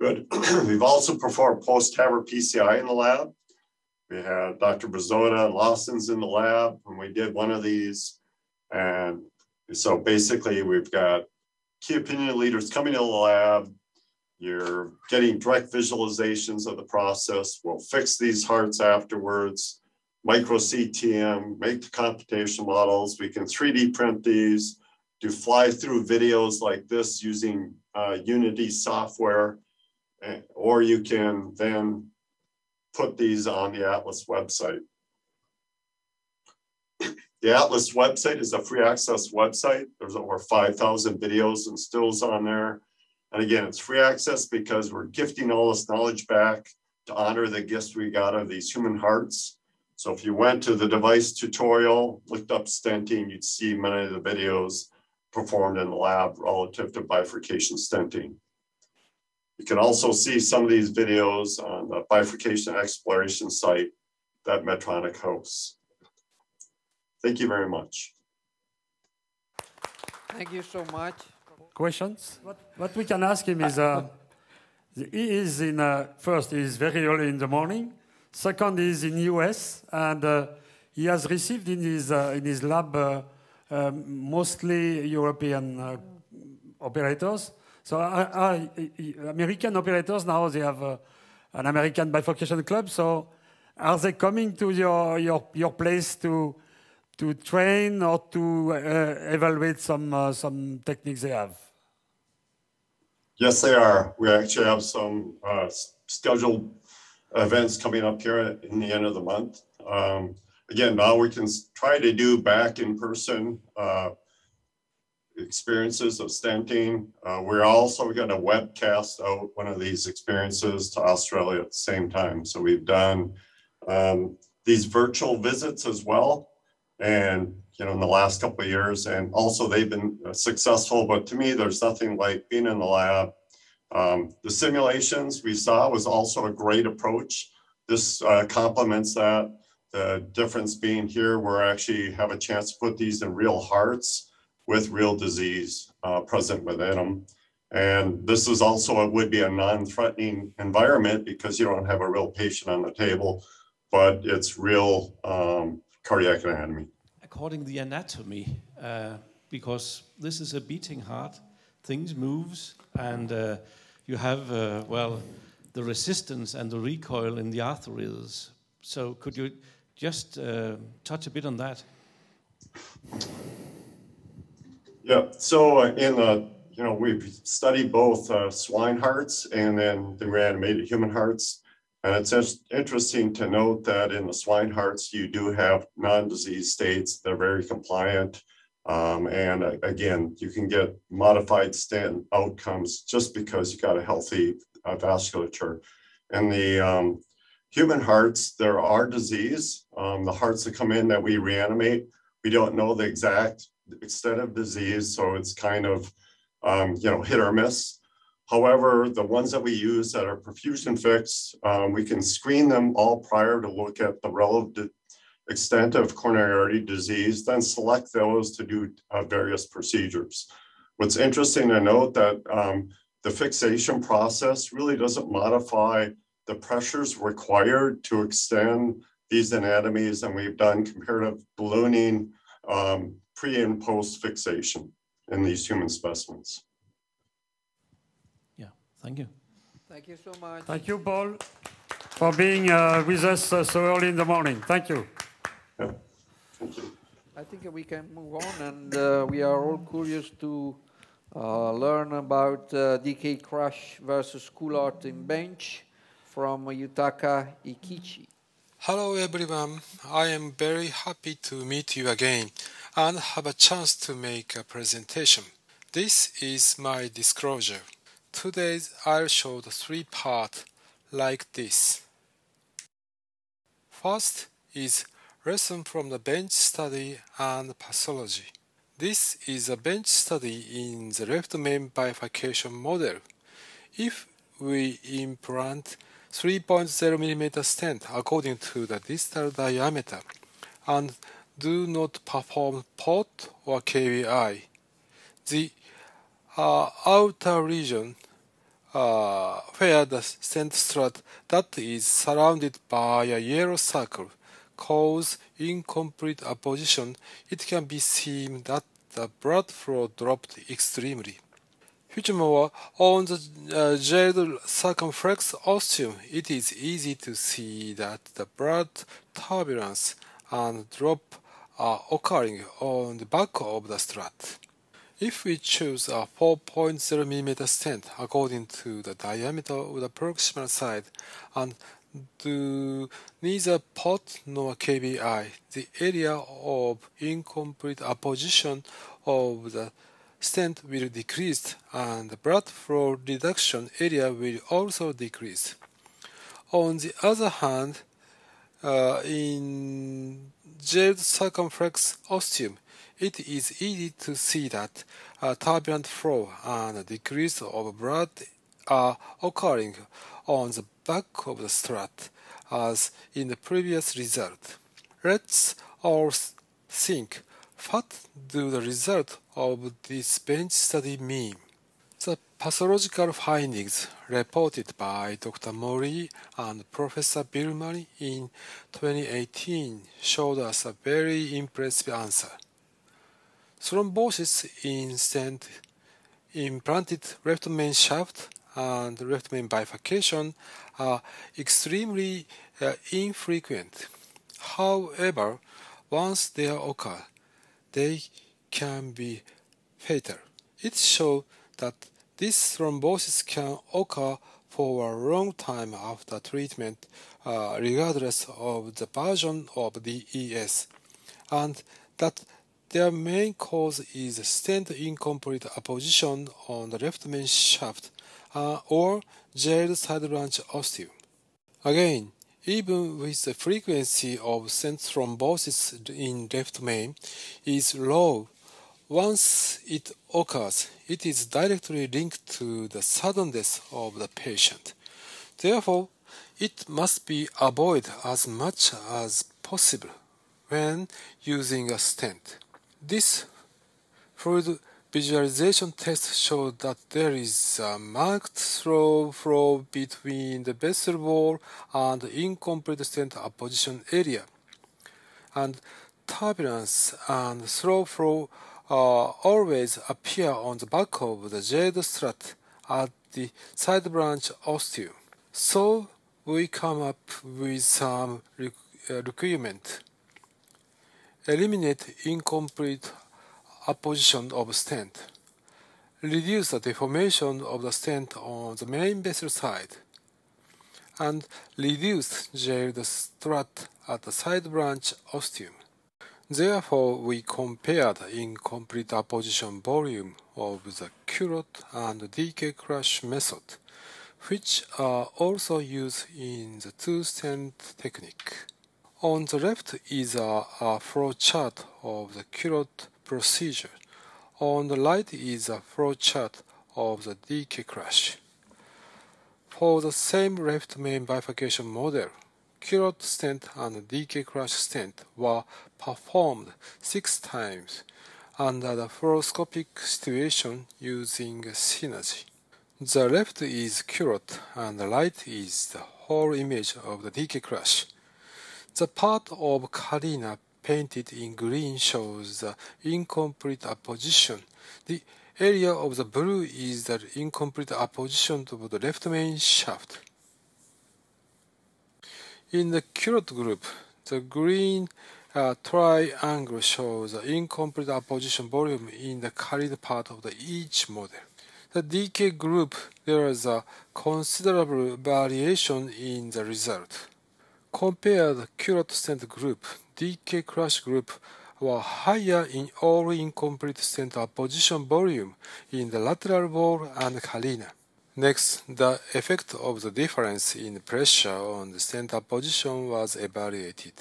Good. We've also performed post-TAVR P C I in the lab. We had Doctor Brazoda and Lawson's in the lab, and we did one of these. And so basically, we've got key opinion leaders coming to the lab, you're getting direct visualizations of the process. We'll fix these hearts afterwards, micro C T M, make the computational models. We can three D print these, do fly-through videos like this using uh, Unity software, or you can then put these on the Atlas website. The Atlas website is a free access website. There's over five thousand videos and stills on there. And again, it's free access because we're gifting all this knowledge back to honor the gifts we got of these human hearts. So if you went to the device tutorial, looked up stenting, you'd see many of the videos performed in the lab relative to bifurcation stenting. You can also see some of these videos on the bifurcation exploration site that Medtronic hosts. Thank you very much. Thank you so much. Questions? What, what we can ask him is, uh, he is in, uh, first, he is very early in the morning. Second, he is in U S, and uh, he has received in his, uh, in his lab uh, uh, mostly European uh, operators. So uh, uh, American operators, now they have uh, an American bifurcation club. So are they coming to your, your, your place to to train or to uh, evaluate some, uh, some techniques they have? Yes, they are. We actually have some uh, scheduled events coming up here at, in the end of the month. Um, again, now we can try to do back in person uh, experiences of stenting. Uh, we're also going to webcast out one of these experiences to Australia at the same time. So we've done um, these virtual visits as well. And, you know, in the last couple of years, and also they've been successful, but to me, there's nothing like being in the lab. Um, the simulations we saw was also a great approach. This uh, complements that. The difference being here, we're actually have a chance to put these in real hearts with real disease uh, present within them. And this is also, it would be a non-threatening environment because you don't have a real patient on the table, but it's real, um, cardiac anatomy. According to the anatomy, uh, because this is a beating heart, things moves, and uh, you have, uh, well, the resistance and the recoil in the arteries. So could you just uh, touch a bit on that? Yeah, so uh, in the, you know, we've studied both uh, swine hearts and then the reanimated human hearts. And it's just interesting to note that in the swine hearts, you do have non-disease states. They're very compliant. Um, and again, you can get modified stent outcomes just because you got a healthy uh, vasculature. In the um, human hearts, there are disease. Um, the hearts that come in that we reanimate, We don't know the exact extent of disease, so it's kind of um, you know, hit or miss. However, the ones that we use that are perfusion fixed, um, we can screen them all prior to look at the relative extent of coronary artery disease, then select those to do uh, various procedures. What's interesting to note that um, the fixation process really doesn't modify the pressures required to extend these anatomies, and we've done comparative ballooning um, pre and post fixation in these human specimens. Yeah, thank you. Thank you so much. Thank you, Paul, for being uh, with us uh, so early in the morning. Thank you. Yeah. Thank you. I think we can move on, and uh, we are all curious to uh, learn about uh, D K Crush versus Culotte in bench from Yutaka Ikichi. Hello everyone, I am very happy to meet you again and have a chance to make a presentation. This is my disclosure. Today I'll show the three parts like this. First is lesson from the bench study and pathology. This is a bench study in the left main bifurcation model. If we implant three point zero millimeter stent according to the distal diameter and do not perform P O T or K V I, the uh, outer region uh, where the stent strut that is surrounded by a yellow circle cause incomplete apposition, it can be seen that the blood flow dropped extremely. Furthermore, on the uh, gel circumflex ostium, it is easy to see that the blood turbulence and drop are occurring on the back of the strut. If we choose a four point zero millimeter stent according to the diameter of the proximal side and do neither P O T nor K V I, the area of incomplete apposition of the stent will decrease and the blood flow reduction area will also decrease. On the other hand, uh, in gelled circumflex ostium, it is easy to see that uh, turbulent flow and a decrease of blood are occurring on the back of the strut, as in the previous result. Let's all think, what do the results of this bench study mean? The pathological findings reported by Doctor Mori and Professor Birmani in twenty eighteen showed us a very impressive answer. Thrombosis in stent implanted left main shaft and left main bifurcation are extremely uh, infrequent. However, once they occur, they can be fatal. It shows that this thrombosis can occur for a long time after treatment, uh, regardless of the version of D E S, and that their main cause is stent incomplete apposition on the left main shaft Uh, or gelled side branch ostium. Again, even with the frequency of stent thrombosis in left main is low, once it occurs, it is directly linked to the sudden death of the patient. Therefore, it must be avoided as much as possible when using a stent. This fluid visualization tests show that there is a marked slow flow between the vessel wall and the incomplete stent apposition area, and turbulence and slow flow uh, always appear on the back of the gelled strut at the side branch ostium. So we come up with some requirement: eliminate incomplete apposition of stent, reduce the deformation of the stent on the main vessel side, and reduce gelled strut at the side branch ostium. Therefore, we compared the incomplete apposition volume of the Culotte and D K Crush method, which are also used in the two stent technique. On the left is a, a flow chart of the Culotte procedure. On the right is a flow chart of the D K Crush. For the same left main bifurcation model, Culotte stent and D K Crush stent were performed six times under the fluoroscopic situation using synergy. The left is Culotte and the right is the whole image of the D K Crush. The part of Carina painted in green shows the incomplete apposition. The area of the blue is the incomplete apposition of the left main shaft. In the Culotte group, the green uh, triangle shows the incomplete apposition volume in the carried part of the each model. The D K group, there is a considerable variation in the result. Compare the Culotte stent group, D K Crush group were higher in all incomplete stent apposition volume in the lateral wall and carina. Next, the effect of the difference in pressure on the stent apposition was evaluated.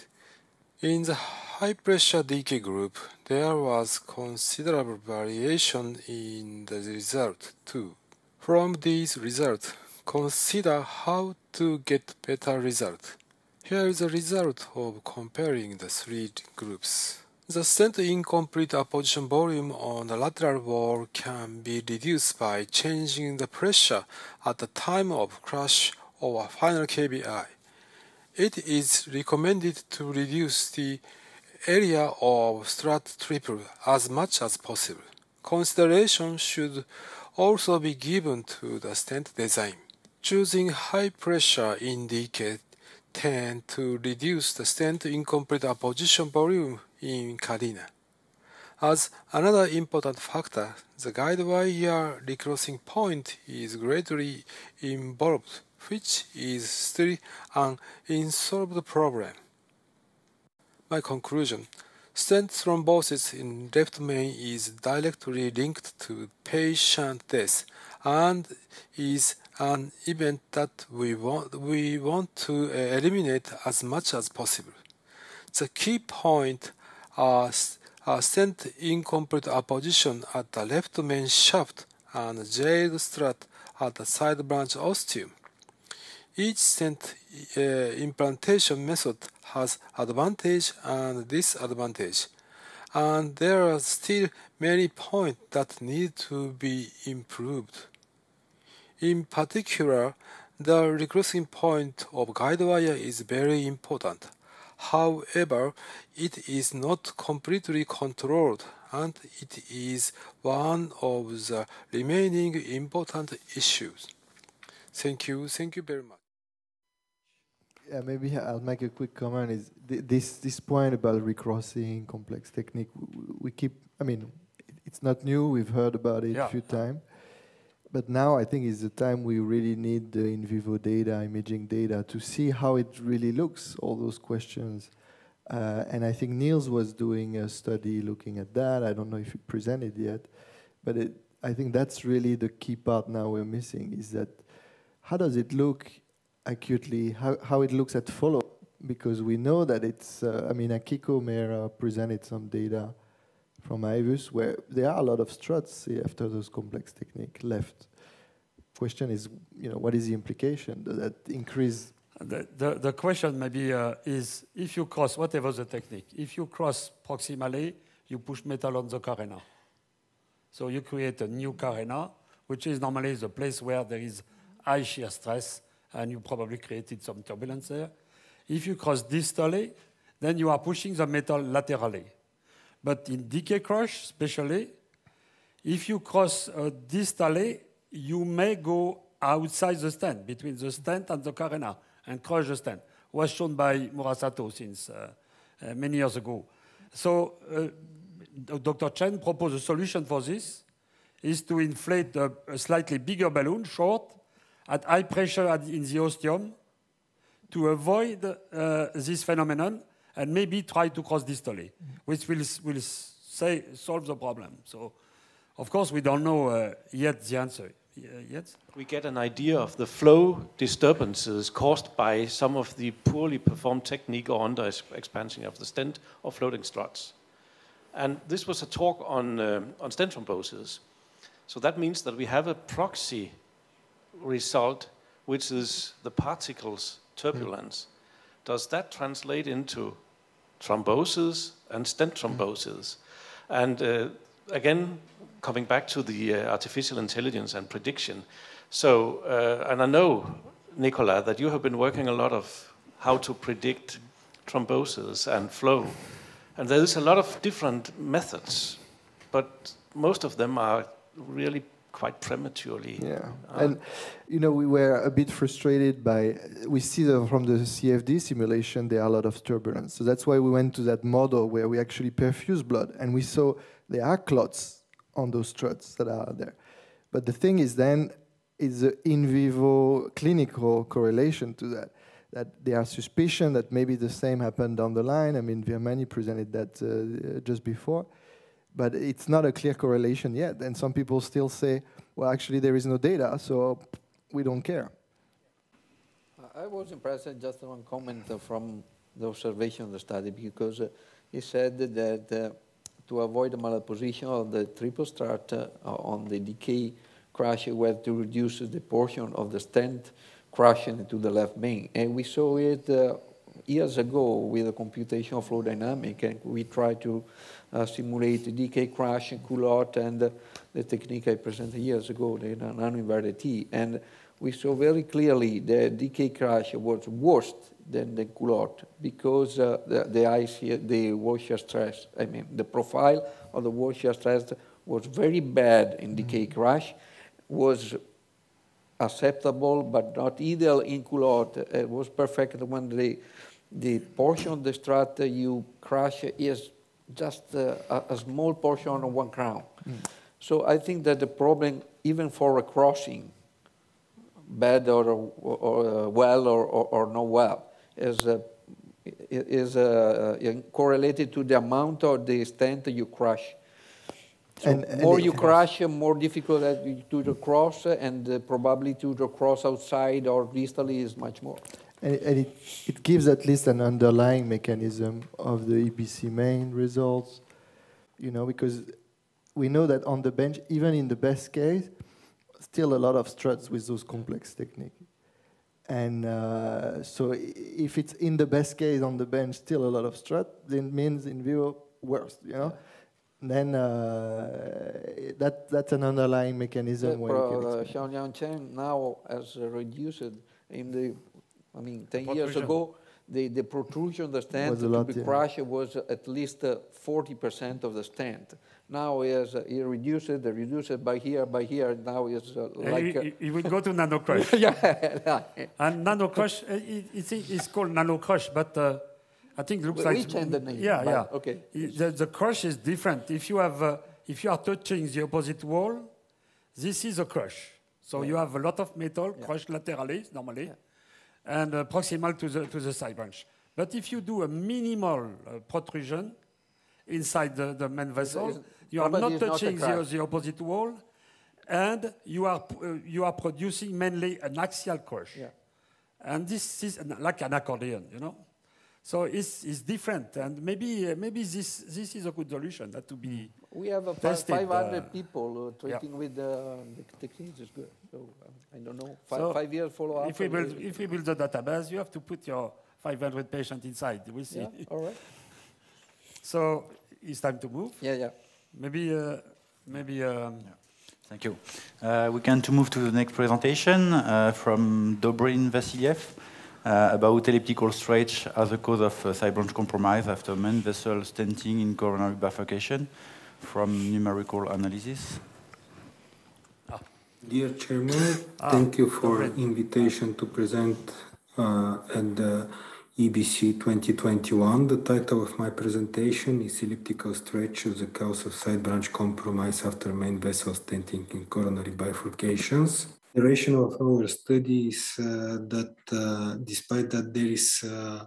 In the high-pressure D K group, there was considerable variation in the result too. From these results, consider how to get better results. Here is the result of comparing the three groups. The stent incomplete apposition volume on the lateral wall can be reduced by changing the pressure at the time of crush or final K B I. It is recommended to reduce the area of strut triple as much as possible. Consideration should also be given to the stent design. Choosing high pressure in D K tend to reduce the stent incomplete apposition volume in carina. As another important factor, the guide wire recrossing point is greatly involved, which is still an unsolved problem. My conclusion: stent thrombosis in left main is directly linked to patient death and is an event that we want, we want to eliminate as much as possible. The key point are stent incomplete apposition at the left main shaft and jailed strut at the side branch ostium. Each stent uh, implantation method has advantage and disadvantage, and there are still many points that need to be improved. In particular, the recrossing point of guide wire is very important. However, it is not completely controlled, and it is one of the remaining important issues. Thank you. Thank you very much. Yeah, maybe I'll make a quick comment. Is this this point about recrossing complex technique? We keep. I mean, it's not new. We've heard about it yeah. a few times. But now I think is the time we really need the in vivo data, imaging data, to see how it really looks, all those questions. Uh, and I think Niels was doing a study looking at that. I don't know if he presented yet. But it, I think that's really the key part now we're missing, is that how does it look acutely, how, how it looks at follow-up? Because we know that it's, uh, I mean, Akiko Mera presented some data from I V U S, where there are a lot of struts after those complex technique left. Question is, you know, what is the implication? Does that increase? The, the, the question maybe uh, is, if you cross, whatever the technique, if you cross proximally, you push metal on the carina. So you create a new carina, which is normally the place where there is high shear stress, and you probably created some turbulence there. If you cross distally, then you are pushing the metal laterally. But in D K Crush, especially, if you cross uh, distally, you may go outside the stent, between the stent and the carina, and crush the stent. Was shown by Murasato since uh, uh, many years ago. So uh, Doctor Chen proposed a solution for this, is to inflate a, a slightly bigger balloon, short, at high pressure at, in the ostium, to avoid uh, this phenomenon, and maybe try to cross distally, mm-hmm. which will, will say, solve the problem. So, of course, we don't know uh, yet the answer. yet. We get an idea of the flow disturbances caused by some of the poorly performed technique or under expansion of the stent or floating struts. And this was a talk on, um, on stent thrombosis. So that means that we have a proxy result, which is the particles turbulence. Mm. Does that translate into thrombosis and stent thrombosis? Mm. And uh, again, coming back to the uh, artificial intelligence and prediction. So, uh, and I know, Nicola, that you have been working a lot of how to predict thrombosis and flow. And there's a lot of different methods, but most of them are really quite prematurely. Yeah, uh, and you know, we were a bit frustrated by, we see that from the C F D simulation, there are a lot of turbulence. So that's why we went to that model where we actually perfuse blood, and we saw there are clots on those struts that are there. But the thing is then, is the in vivo clinical correlation to that. That there are suspicion that maybe the same happened down the line. I mean, Virmani presented that uh, just before. But it's not a clear correlation yet. And some people still say, well, actually, there is no data, so we don't care. I was impressed, just one comment from the observation of the study, because uh, he said that uh, to avoid the malposition of the triple strut uh, on the D K crush, we have to reduce the portion of the stent crushing into the left main. And we saw it uh, years ago with the computation of flow dynamic, and we tried to uh, simulate D K crush and culotte and uh, the technique I presented years ago, the nano-inverted T. And we saw very clearly that D K crush was worse than the culotte because uh, the, the, I C, the wall shear stress, I mean, the profile of the wall shear stress was very bad in D K crush, was acceptable, but not ideal in culotte. It was perfect when the, the portion of the strut you crush is just uh, a, a small portion of one crown. Mm. So I think that the problem, even for a crossing, bad or, or, or well or, or, or no well, is, uh, is uh, correlated to the amount or the extent you crush. So and, and more you crush, crush, more difficult to the cross, and the probability to the cross outside or distally is much more. And, and it, it gives at least an underlying mechanism of the E P C main results, you know, because we know that on the bench, even in the best case, still a lot of struts with those complex techniques. And uh, so if it's in the best case on the bench, still a lot of strut, then means in vivo worse, you know? Then uh, that, that's an underlying mechanism. Yeah, uh, Xiaoyang Chen now has uh, reduced in the, I mean, ten protrusion. years ago, the, the protrusion of the stent to lot, be yeah. crushed was at least forty percent uh, of the stent. Now he has uh, he reduced it, reduced it by here, by here, now it's uh, like... He, he will go to nano-crush. Yeah. And nano-crush, it, it's, it's called nano-crush, but... Uh, I think it looks well, like the name, yeah, yeah. Okay. The, the crush is different. If you have, uh, if you are touching the opposite wall, this is a crush. So yeah. you have a lot of metal yeah. crushed laterally, normally, yeah. and uh, proximal to the to the side branch. But if you do a minimal uh, protrusion inside the, the main vessel, it's, it's, you are not touching not the, the opposite wall, and you are uh, you are producing mainly an axial crush. Yeah. And this is an, like an accordion, you know. So it's, it's different, and maybe uh, maybe this this is a good solution that to be. We have a tested, five hundred uh, people uh, treating yeah. with uh, the techniques is good. So uh, I don't know five, so five years follow up. If we build if we build the database, you have to put your five hundred patients inside. We'll see. Yeah, all right. So it's time to move. Yeah, yeah. Maybe uh, maybe. Um, yeah. Thank you. Uh, we can to move to the next presentation uh, from Dobrin Vassiliev. Uh, about elliptical stretch as a cause of uh, side branch compromise after main vessel stenting in coronary bifurcation from numerical analysis. Ah. Dear Chairman, ah. thank you for okay. invitation to present uh, at the E B C twenty twenty-one. The title of my presentation is Elliptical Stretch as a Cause of Side Branch Compromise After Main Vessel Stenting in Coronary Bifurcations. The rationale of our study is uh, that uh, despite that there is uh,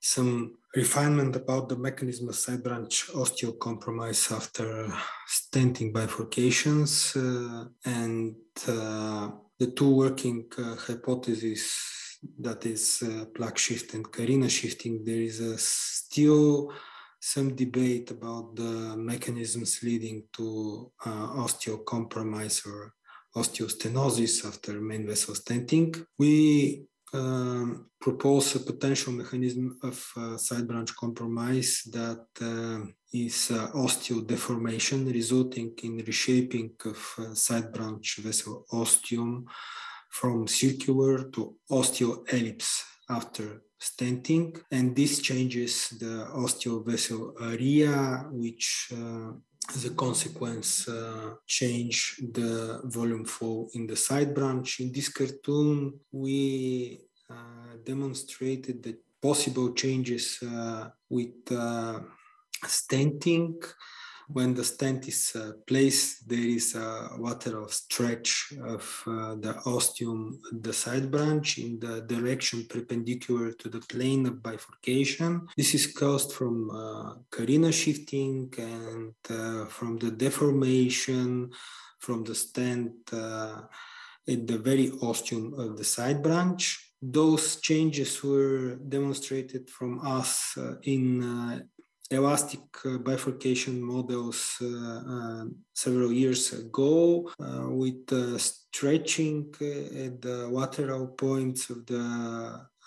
some refinement about the mechanism of side branch osteocompromise after stenting bifurcations, uh, and uh, the two working uh, hypotheses, that is uh, plaque shift and carina shifting. There is a still some debate about the mechanisms leading to uh, osteocompromise or osteostenosis after main vessel stenting. We Um, propose a potential mechanism of uh, side branch compromise that uh, is uh, osteodeformation, resulting in reshaping of uh, side branch vessel ostium from circular to osteoellipse after stenting. And this changes the osteovessel area, which uh, as a consequence uh, change the volume flow in the side branch. In this cartoon, we uh, demonstrated the possible changes uh, with uh, stenting. When the stent is uh, placed, there is a lateral stretch of uh, the ostium, the side branch, in the direction perpendicular to the plane of bifurcation. This is caused from uh, carina shifting and uh, from the deformation from the stent uh, at the very ostium of the side branch. Those changes were demonstrated from us uh, in uh, elastic uh, bifurcation models uh, uh, several years ago, uh, with uh, stretching at the lateral points of the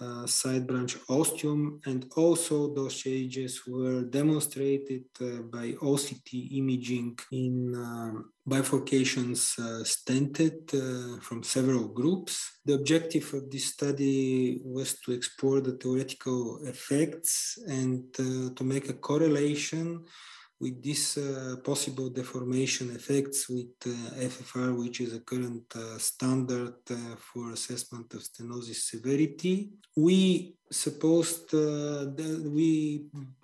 uh, side branch ostium. And also those changes were demonstrated uh, by O C T imaging in uh, bifurcations uh, stented uh, from several groups. The objective of this study was to explore the theoretical effects and uh, to make a correlation with these uh, possible deformation effects with uh, F F R, which is a current uh, standard uh, for assessment of stenosis severity. We supposed uh, that we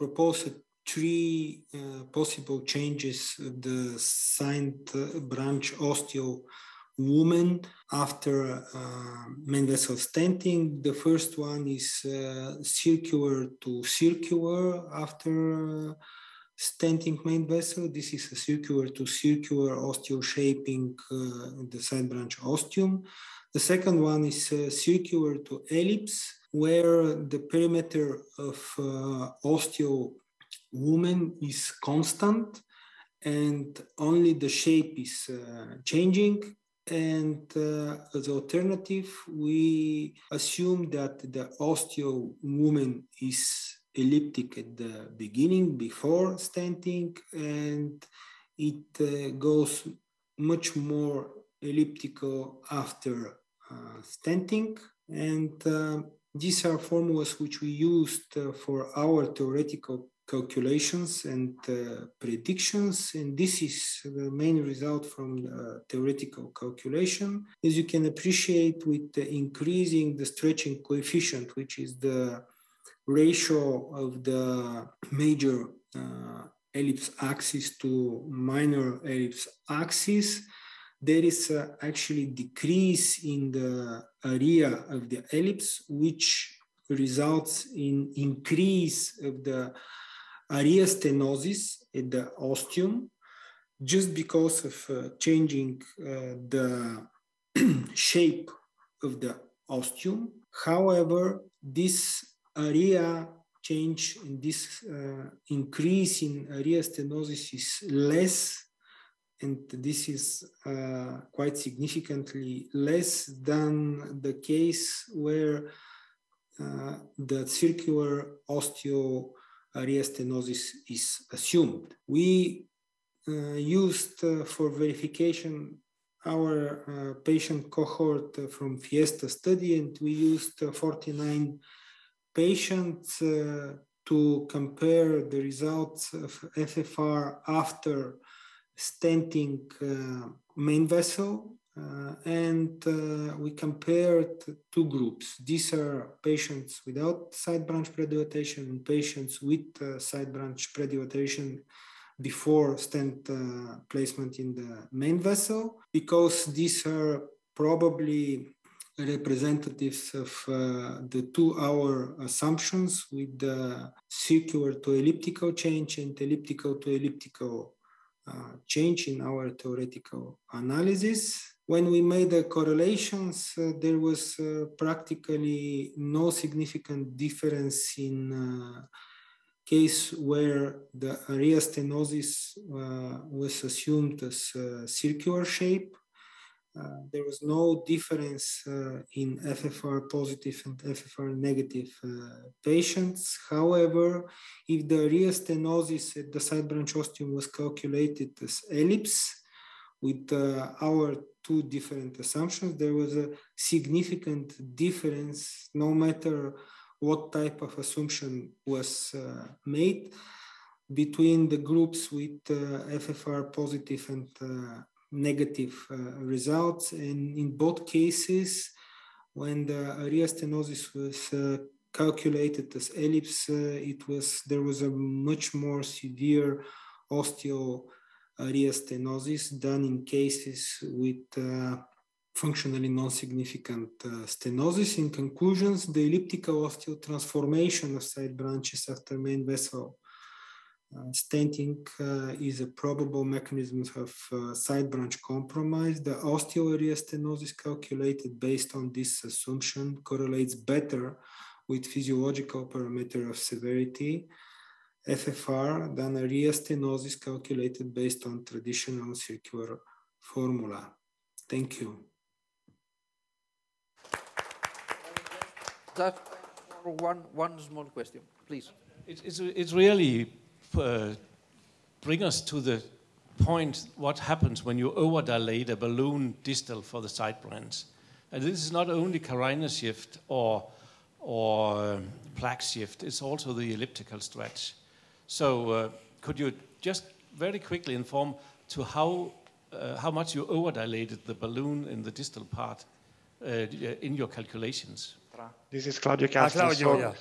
proposed three uh, possible changes of the signed branch osteo woman after uh, main vessel stenting. The first one is uh, circular to circular after uh, stenting main vessel. This is a circular to circular osteo shaping uh, the side branch ostium. The second one is uh, circular to ellipse, where the perimeter of uh, osteo woman is constant and only the shape is uh, changing. And uh, as alternative, we assume that the osteo woman is elliptic at the beginning before stenting, and it uh, goes much more elliptical after uh, stenting. And uh, these are formulas which we used uh, for our theoretical calculations and uh, predictions, and this is the main result from the theoretical calculation. As you can appreciate, with the increasing the stretching coefficient, which is the ratio of the major uh, ellipse axis to minor ellipse axis, there is uh, actually decrease in the area of the ellipse, which results in increase of the area stenosis at the ostium, just because of uh, changing uh, the shape of the ostium. However, this area change and this uh, increase in area stenosis is less, and this is uh, quite significantly less than the case where uh, the circular osteo area stenosis is assumed. We uh, used uh, for verification our uh, patient cohort uh, from Fiesta study, and we used uh, forty-nine patients uh, to compare the results of F F R after stenting uh, main vessel. Uh, and uh, we compared two groups. These are patients without side branch predilatation and patients with uh, side branch predilatation before stent uh, placement in the main vessel, because these are probably representatives of uh, the two-hour assumptions with the circular to elliptical change and elliptical to elliptical uh, change in our theoretical analysis. When we made the correlations, uh, there was uh, practically no significant difference in uh, case where the area stenosis uh, was assumed as a circular shape. Uh, there was no difference uh, in F F R positive and F F R negative uh, patients. However, if the area stenosis at the side branch ostium was calculated as ellipse, with uh, our two different assumptions, there was a significant difference no matter what type of assumption was uh, made between the groups with uh, F F R positive and uh, negative uh, results. And in both cases, when the area stenosis was uh, calculated as ellipse, uh, it was there was a much more severe osteo area stenosis than in cases with uh, functionally non-significant uh, stenosis. In conclusions, the elliptical osteo transformation of side branches after main vessel uh, stenting uh, is a probable mechanism of uh, side branch compromise. The osteo area stenosis calculated based on this assumption correlates better with physiological parameter of severity, F F R, than area stenosis calculated based on traditional circular formula. Thank you. That one, one small question, please. It, it's, it's really uh, bring us to the point what happens when you overdilate a balloon distal for the side branch. And this is not only carina shift or, or um, plaque shift, it's also the elliptical stretch. So uh, could you just very quickly inform to how, uh, how much you overdilated the balloon in the distal part uh, in your calculations? This is Claudio Kiastra. Ah, Claudio, so, yeah.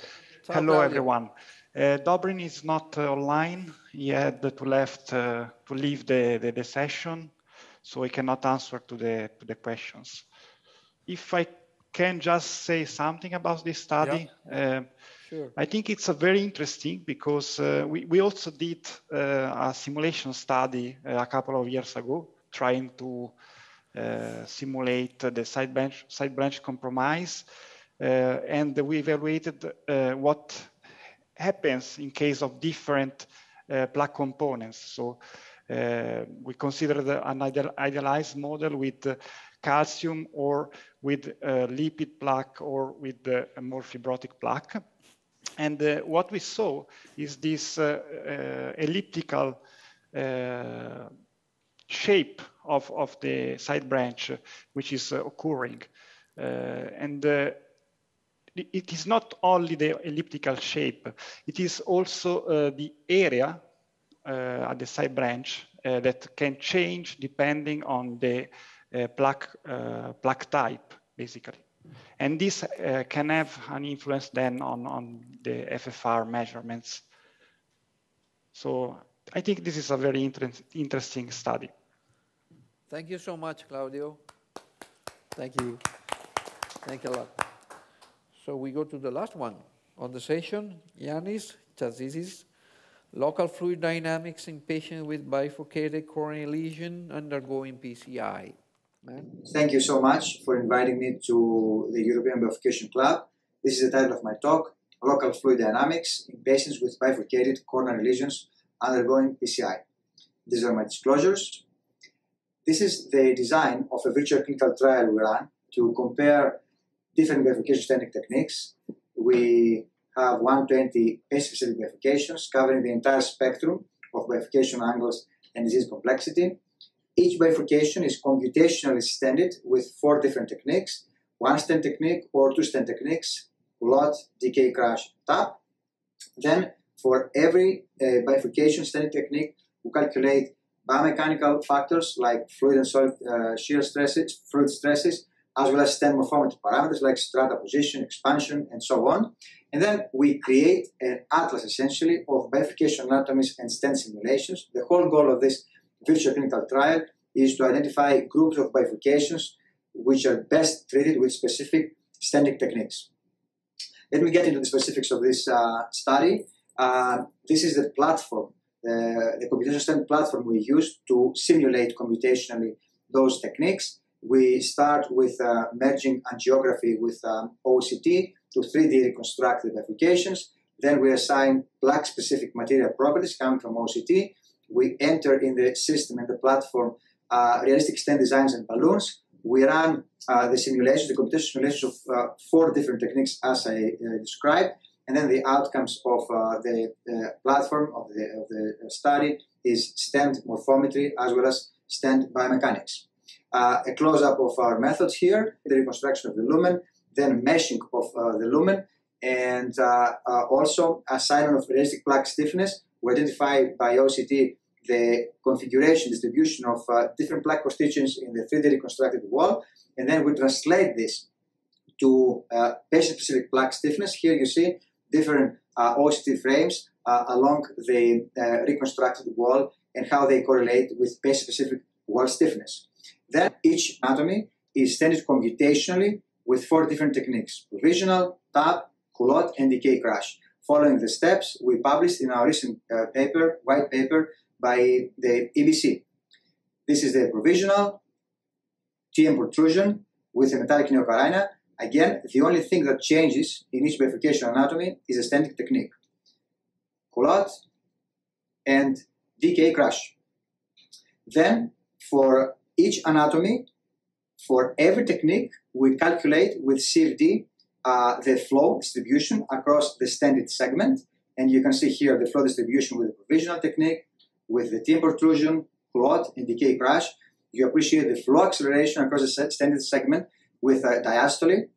so, hello, Claudio. Everyone. Uh, Dobrin is not uh, online. He had to, left, uh, to leave the, the, the session, so he cannot answer to the, to the questions. If I can just say something about this study, yeah. uh, Sure. I think it's a very interesting because uh, we, we also did uh, a simulation study uh, a couple of years ago, trying to uh, simulate the side branch, side branch compromise. Uh, and we evaluated uh, what happens in case of different uh, plaque components. So uh, we considered an idealized model with uh, calcium or with uh, lipid plaque or with uh, more fibrotic plaque. And uh, what we saw is this uh, uh, elliptical uh, shape of, of the side branch, which is uh, occurring. Uh, and uh, it is not only the elliptical shape, it is also uh, the area uh, at the side branch uh, that can change depending on the uh, plaque, uh, plaque type, basically. And this uh, can have an influence then on, on the F F R measurements. So I think this is a very inter interesting study. Thank you so much, Claudio. Thank you. Thank you a lot. So we go to the last one on the session, Yanis Chazizis, local fluid dynamics in patients with bifurcated coronary lesion undergoing P C I. Thank you so much for inviting me to the European Bifurcation Club. This is the title of my talk, Local Fluid Dynamics in Patients with Bifurcated Coronary Lesions Undergoing P C I. These are my disclosures. This is the design of a virtual clinical trial we ran to compare different bifurcation stenting techniques. We have one hundred twenty patient-specific bifurcations covering the entire spectrum of bifurcation angles and disease complexity. Each bifurcation is computationally stented with four different techniques, one stent technique or two stent techniques, Culotte, D K Crush, T A P. Then for every uh, bifurcation stenting technique, we calculate biomechanical factors like fluid and solid uh, shear stresses, fluid stresses, as well as stent morphometry parameters like strata position, expansion, and so on. And then we create an atlas essentially of bifurcation anatomies and stent simulations. The whole goal of this virtual clinical trial is to identify groups of bifurcations which are best treated with specific stenting techniques. Let me get into the specifics of this uh, study. Uh, this is the platform, uh, the computational stent platform we use to simulate computationally those techniques. We start with uh, merging angiography with um, O C T to three D reconstructive applications. Then we assign plaque-specific material properties coming from O C T. We enter in the system and the platform uh, realistic stent designs and balloons. We run uh, the simulations, the computational simulations of uh, four different techniques as I uh, described. And then the outcomes of uh, the uh, platform of the, of the study is stent morphometry as well as stent biomechanics. Uh, a close-up of our methods here, the reconstruction of the lumen, then meshing of uh, the lumen, and uh, uh, also assignment of realistic plaque stiffness. We identify by O C T the configuration, distribution of uh, different plaque constituents in the three D reconstructed wall, and then we translate this to uh, patient-specific plaque stiffness. Here you see different uh, O C T frames uh, along the uh, reconstructed wall and how they correlate with patient-specific wall stiffness. Then each anatomy is stented computationally with four different techniques: provisional, tap, culotte, and D K crush. Following the steps we published in our recent uh, paper, white paper by the E B C. This is the provisional T M protrusion with a metallic neocarina. Again, the only thing that changes in each bifurcation anatomy is a stenting technique. Culotte and D K crush. Then for each anatomy, for every technique, we calculate with C F D uh, the flow distribution across the stented segment. And you can see here the flow distribution with the provisional technique, with the T M protrusion, culotte, and D K crush. You appreciate the flow acceleration across the stented segment with uh, diastole.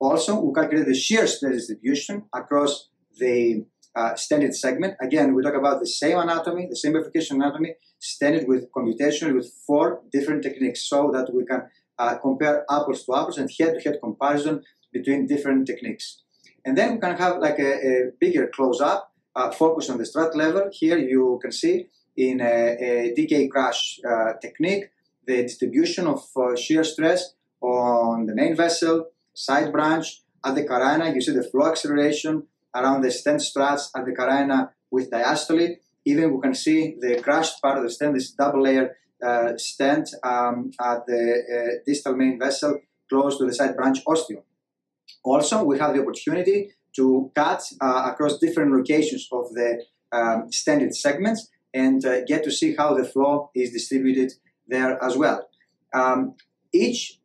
Also, we calculate the shear stress distribution across the uh, stented segment. Again, we talk about the same anatomy, the same bifurcation anatomy, stented with computationally with four different techniques, so that we can uh, compare apples to apples and head-to-head comparison between different techniques. And then we can have like a, a bigger close-up, uh, focus on the strat level. Here you can see in a, a D K crush uh, technique the distribution of uh, shear stress on the main vessel, side branch, at the carina. You see the flow acceleration around the stent struts at the carina with diastole. Even we can see the crushed part of the stent, this double layer uh, stent um, at the uh, distal main vessel close to the side branch ostium. Also, we have the opportunity to cut uh, across different locations of the um, stented segments and uh, get to see how the flow is distributed there as well. Um, each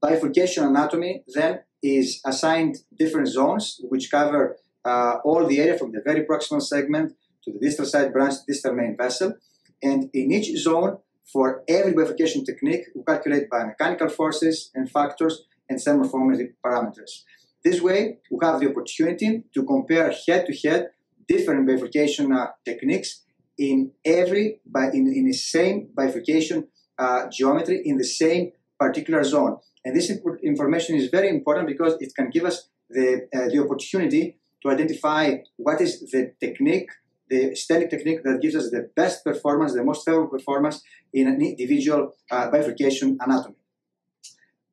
bifurcation anatomy then is assigned different zones which cover uh, all the area from the very proximal segment to the distal side branch, distal main vessel. And in each zone, for every bifurcation technique, we calculate biomechanical forces and factors and stent morphometry parameters. This way, we have the opportunity to compare head-to-head different bifurcation uh, techniques in every, in, in the same bifurcation uh, geometry in the same particular zone. And this information is very important because it can give us the, uh, the opportunity to identify what is the technique, the stenting technique that gives us the best performance, the most favorable performance in an individual uh, bifurcation anatomy.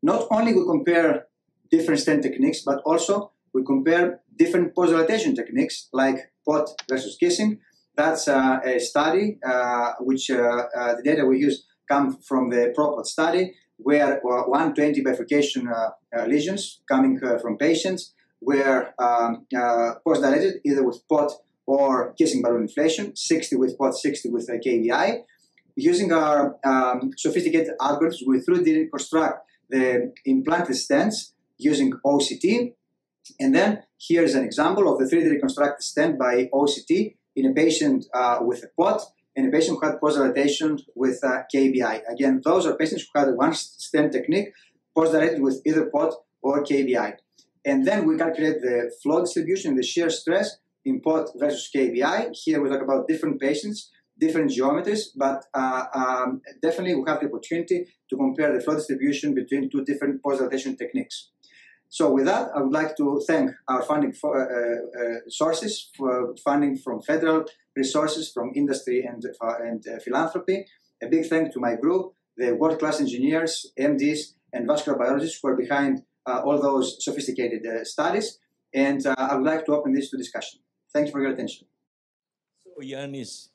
Not only we compare different stent techniques, but also we compare different post-dilatation techniques like P O T versus kissing. That's uh, a study uh, which uh, uh, the data we use come from the PROPOT study, where uh, one hundred twenty bifurcation uh, uh, lesions coming uh, from patients were um, uh, post-dilated either with P O T or kissing balloon inflation, sixty with P O T, sixty with uh, K V I. Using our um, sophisticated algorithms, we three D reconstruct the implanted stents using O C T. And then here is an example of the three D reconstructed stent by O C T in a patient uh, with a P O T and a patient who had post-dilatation with uh, K V I. Again, those are patients who had one stent technique post-dilated with either P O T or K V I. And then we calculate the flow distribution, the shear stress in P O T versus K V I. Here we talk about different patients, different geometries, but uh, um, definitely we have the opportunity to compare the flow distribution between two different post-dilatation techniques. So with that, I would like to thank our funding for, uh, uh, sources, for funding from federal resources, from industry and, uh, and uh, philanthropy. A big thank to my group, the world-class engineers, M Ds, and vascular biologists who are behind uh, all those sophisticated uh, studies. And uh, I would like to open this to discussion. Thank you for your attention. So, Yannis,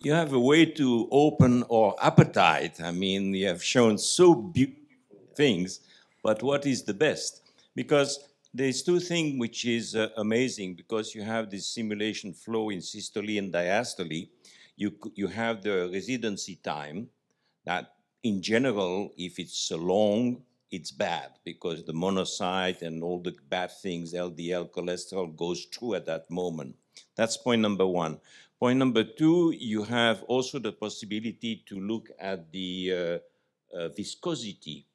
you have a way to open our appetite. I mean, you have shown so beautiful things, but what is the best? Because there's two things which is uh, amazing, because you have this simulation flow in systole and diastole. You, you have the residency time that, in general, if it's long, it's bad because the monocyte and all the bad things, L D L, cholesterol, goes through at that moment. That's point number one. Point number two, you have also the possibility to look at the uh, uh, viscosity.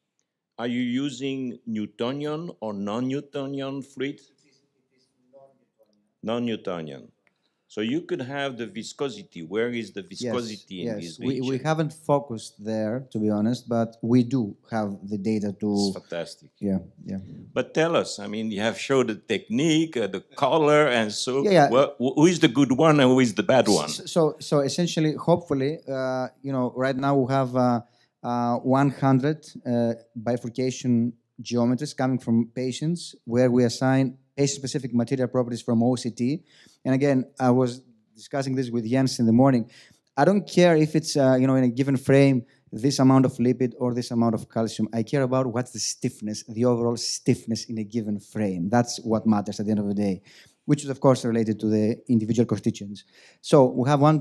Are you using Newtonian or non-Newtonian fluid? It is, it is non-Newtonian. Non-Newtonian. So you could have the viscosity. Where is the viscosity yes, in yes. this region? We, we haven't focused there, to be honest, but we do have the data to... It's fantastic. Yeah, yeah. But tell us, I mean, you have showed the technique, uh, the color, and so... Yeah, yeah. Well, who is the good one and who is the bad one? So, so essentially, hopefully, uh, you know, right now we have uh, uh, one hundred uh, bifurcation geometries coming from patients where we assign patient-specific material properties from O C T. And again, I was discussing this with Jens in the morning. I don't care if it's, uh, you know, in a given frame, this amount of lipid or this amount of calcium. I care about what's the stiffness, the overall stiffness in a given frame. That's what matters at the end of the day, which is, of course, related to the individual constituents. So we have one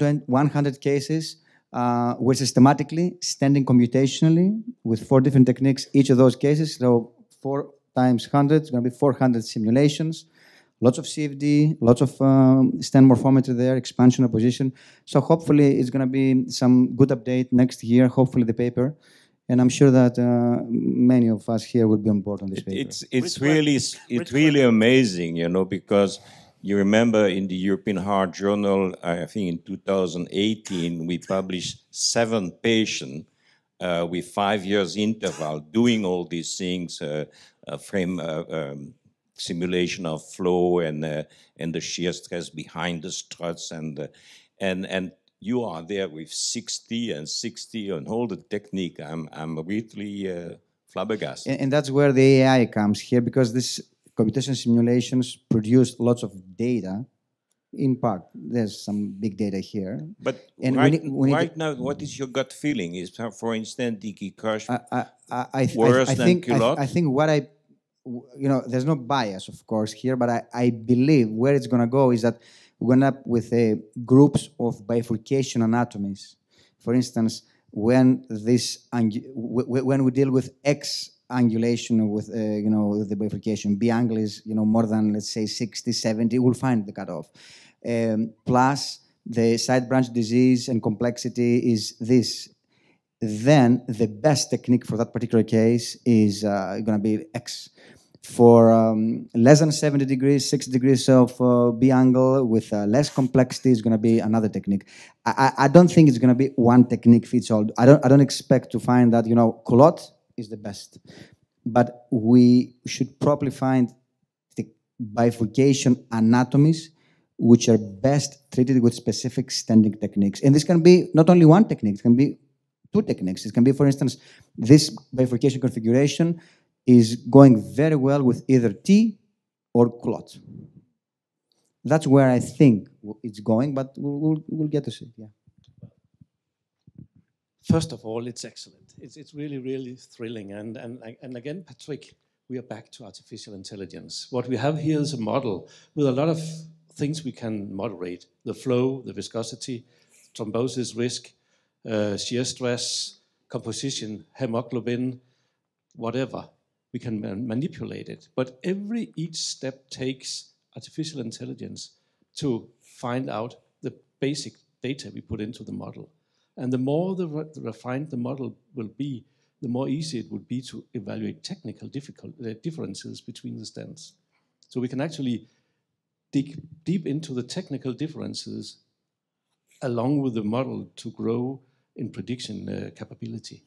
hundred cases. Uh, we're systematically standing computationally with four different techniques, each of those cases. So four times one hundred, it's going to be four hundred simulations, lots of C F D, lots of um, stent morphometry there, expansion of position. So hopefully it's going to be some good update next year, hopefully the paper. And I'm sure that uh, many of us here will be on board on this paper. It's, it's really, it's really amazing, you know, because you remember in the European Heart Journal, I think in two thousand eighteen, we published seven patients uh, with five years interval doing all these things, uh, Uh, frame uh, um, simulation of flow and uh, and the shear stress behind the struts, and uh, and and you are there with sixty and sixty and all the technique. I'm I'm really uh, flabbergasted. And, and that's where the A I comes here, because this computation simulations produce lots of data. In part, there's some big data here. But and right, we need, we need right now, what is your gut feeling? Is, for instance, D K Crush I, I, I, worse I, I than think, Culotte? I, I think what I, you know, there's no bias, of course, here, but I, I believe where it's going to go is that we're going to end up with uh, groups of bifurcation anatomies. For instance, when, this when we deal with X angulation with, uh, you know, the bifurcation, B angle is, you know, more than, let's say, sixty, seventy, we'll find the cutoff. Um, plus, the side branch disease and complexity is this. Then, the best technique for that particular case is uh, going to be X. For um, less than seventy degrees, sixty degrees of uh, B angle with uh, less complexity is going to be another technique. I, I don't think it's going to be one technique fits all. I don't, I don't expect to find that, you know, Culotte is the best, but we should probably find the bifurcation anatomies which are best treated with specific stenting techniques. And this can be not only one technique, it can be two techniques. It can be, for instance, this bifurcation configuration is going very well with either T or Culotte. That's where I think it's going, but we'll, we'll, we'll get to see, yeah. First of all, it's excellent. It's, it's really, really thrilling. And, and, and again, Patrick, we are back to artificial intelligence. What we have here is a model with a lot of things we can moderate. The flow, the viscosity, thrombosis risk, uh, shear stress, composition, hemoglobin, whatever. We can man manipulate it. But every each step takes artificial intelligence to find out the basic data we put into the model. And the more the re refined the model will be, the more easy it would be to evaluate technical difficult, uh, differences between the stents. So we can actually dig deep into the technical differences along with the model to grow in prediction uh, capability.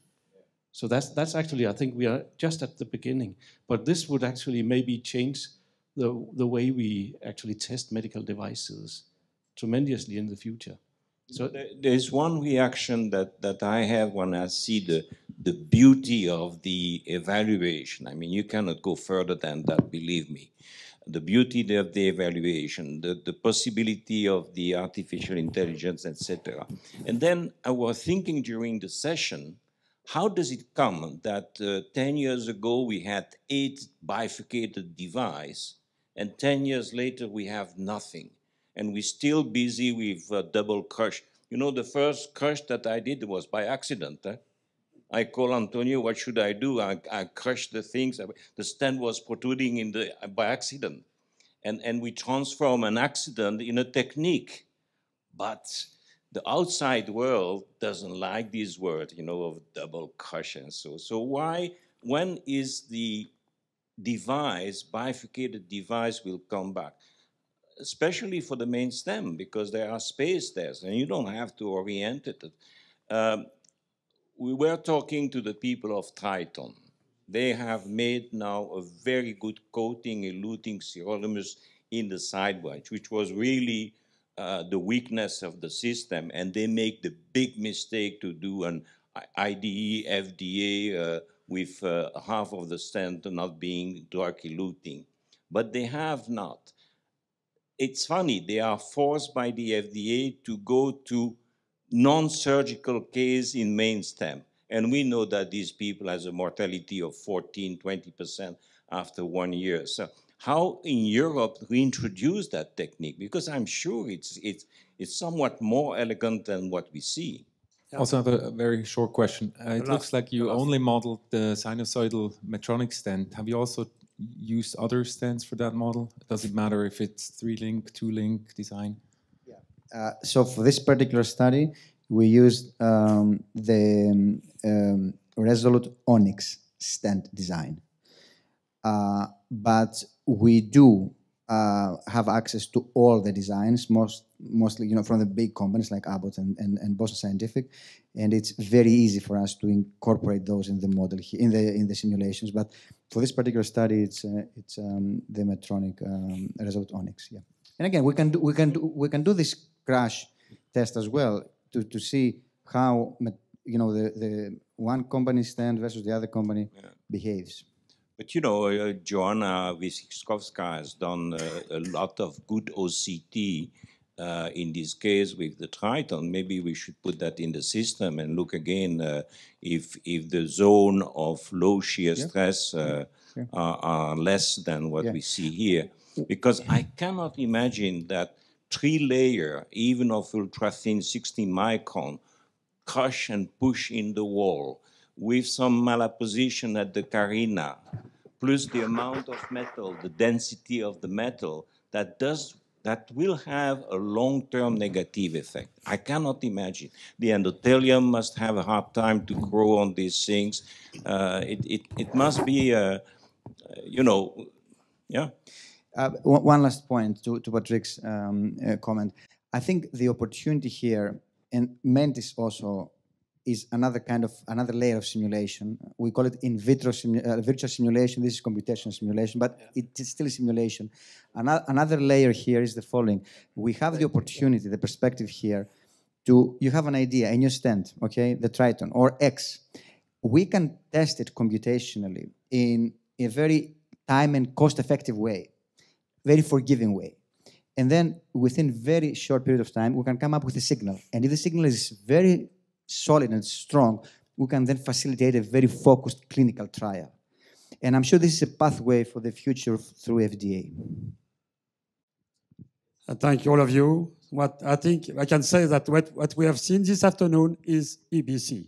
So that's, that's actually, I think we are just at the beginning. But this would actually maybe change the, the way we actually test medical devices tremendously in the future. So there's one reaction that, that I have when I see the, the beauty of the evaluation. I mean, you cannot go further than that, believe me. The beauty of the evaluation, the, the possibility of the artificial intelligence, et cetera. And then I was thinking during the session, how does it come that uh, ten years ago we had eight bifurcated devices, and ten years later we have nothing? And we're still busy with uh, double crush. You know, the first crush that I did was by accident. Eh? I call Antonio, what should I do? I, I crushed the things. I, the stent was protruding in the, uh, by accident. And, and we transform an accident in a technique. But the outside world doesn't like these words, you know, of double crush and so. So why, when is the device, bifurcated device will come back? Especially for the main stem, because there are space there, and you don't have to orient it. Um, we were talking to the people of Triton. They have made now a very good coating, eluting sirolimus in the sidewatch, which was really uh, the weakness of the system, and they make the big mistake to do an I D E, F D A, uh, with uh, half of the stent not being drug eluting. But they have not. It's funny, they are forced by the F D A to go to non-surgical case in main stem. And we know that these people has a mortality of fourteen, twenty percent after one year. So how in Europe we introduce that technique? Because I'm sure it's, it's, it's somewhat more elegant than what we see. Yeah. Also have a very short question. Uh, it looks like you only modeled the sinusoidal Medtronic stent. Have you also used other stents for that model? Does it matter if it's three-link, two-link design? Yeah. Uh, so for this particular study, we used um, the um, Resolute Onyx stent design. Uh, but we do uh, have access to all the designs, most, mostly you know, from the big companies like Abbott and, and, and Boston Scientific. And it's very easy for us to incorporate those in the model, in the, in the simulations. But for this particular study, it's uh, it's um, the Medtronic um, Resolute Onyx, yeah. And again, we can do, we can do, we can do this crash test as well to to see how, you know, the the one company stand versus the other company, yeah, behaves. But you know, uh, Joanna Wiskowska has done uh, a lot of good O C T uh, in this case with the Triton. Maybe we should put that in the system and look again. Uh, If, if the zone of low shear stress yeah. Uh, yeah. Yeah. Are, are less than what yeah. we see here. Because I cannot imagine that three-layer, even of ultra-thin sixty micron, crush and push in the wall with some malapposition at the carina, plus the amount of metal, the density of the metal, that does that will have a long-term negative effect. I cannot imagine. The endothelium must have a hard time to grow on these things. Uh, it, it, it must be, uh, you know, yeah. Uh, one last point to, to Patrick's um, uh, comment. I think the opportunity here, and Mentice also, is another kind of, another layer of simulation. We call it in vitro simu uh, virtual simulation. This is computational simulation, but yeah. it is still a simulation. Ano another layer here is the following. We have the opportunity, the perspective here, to, you have an idea, a new stent, okay, the Triton, or X. We can test it computationally in a very time and cost-effective way, very forgiving way. And then within very short period of time, we can come up with a signal. And if the signal is very solid and strong, we can then facilitate a very focused clinical trial. And I'm sure this is a pathway for the future through F D A. And thank you, all of you. What I think I can say that what, what we have seen this afternoon is E B C.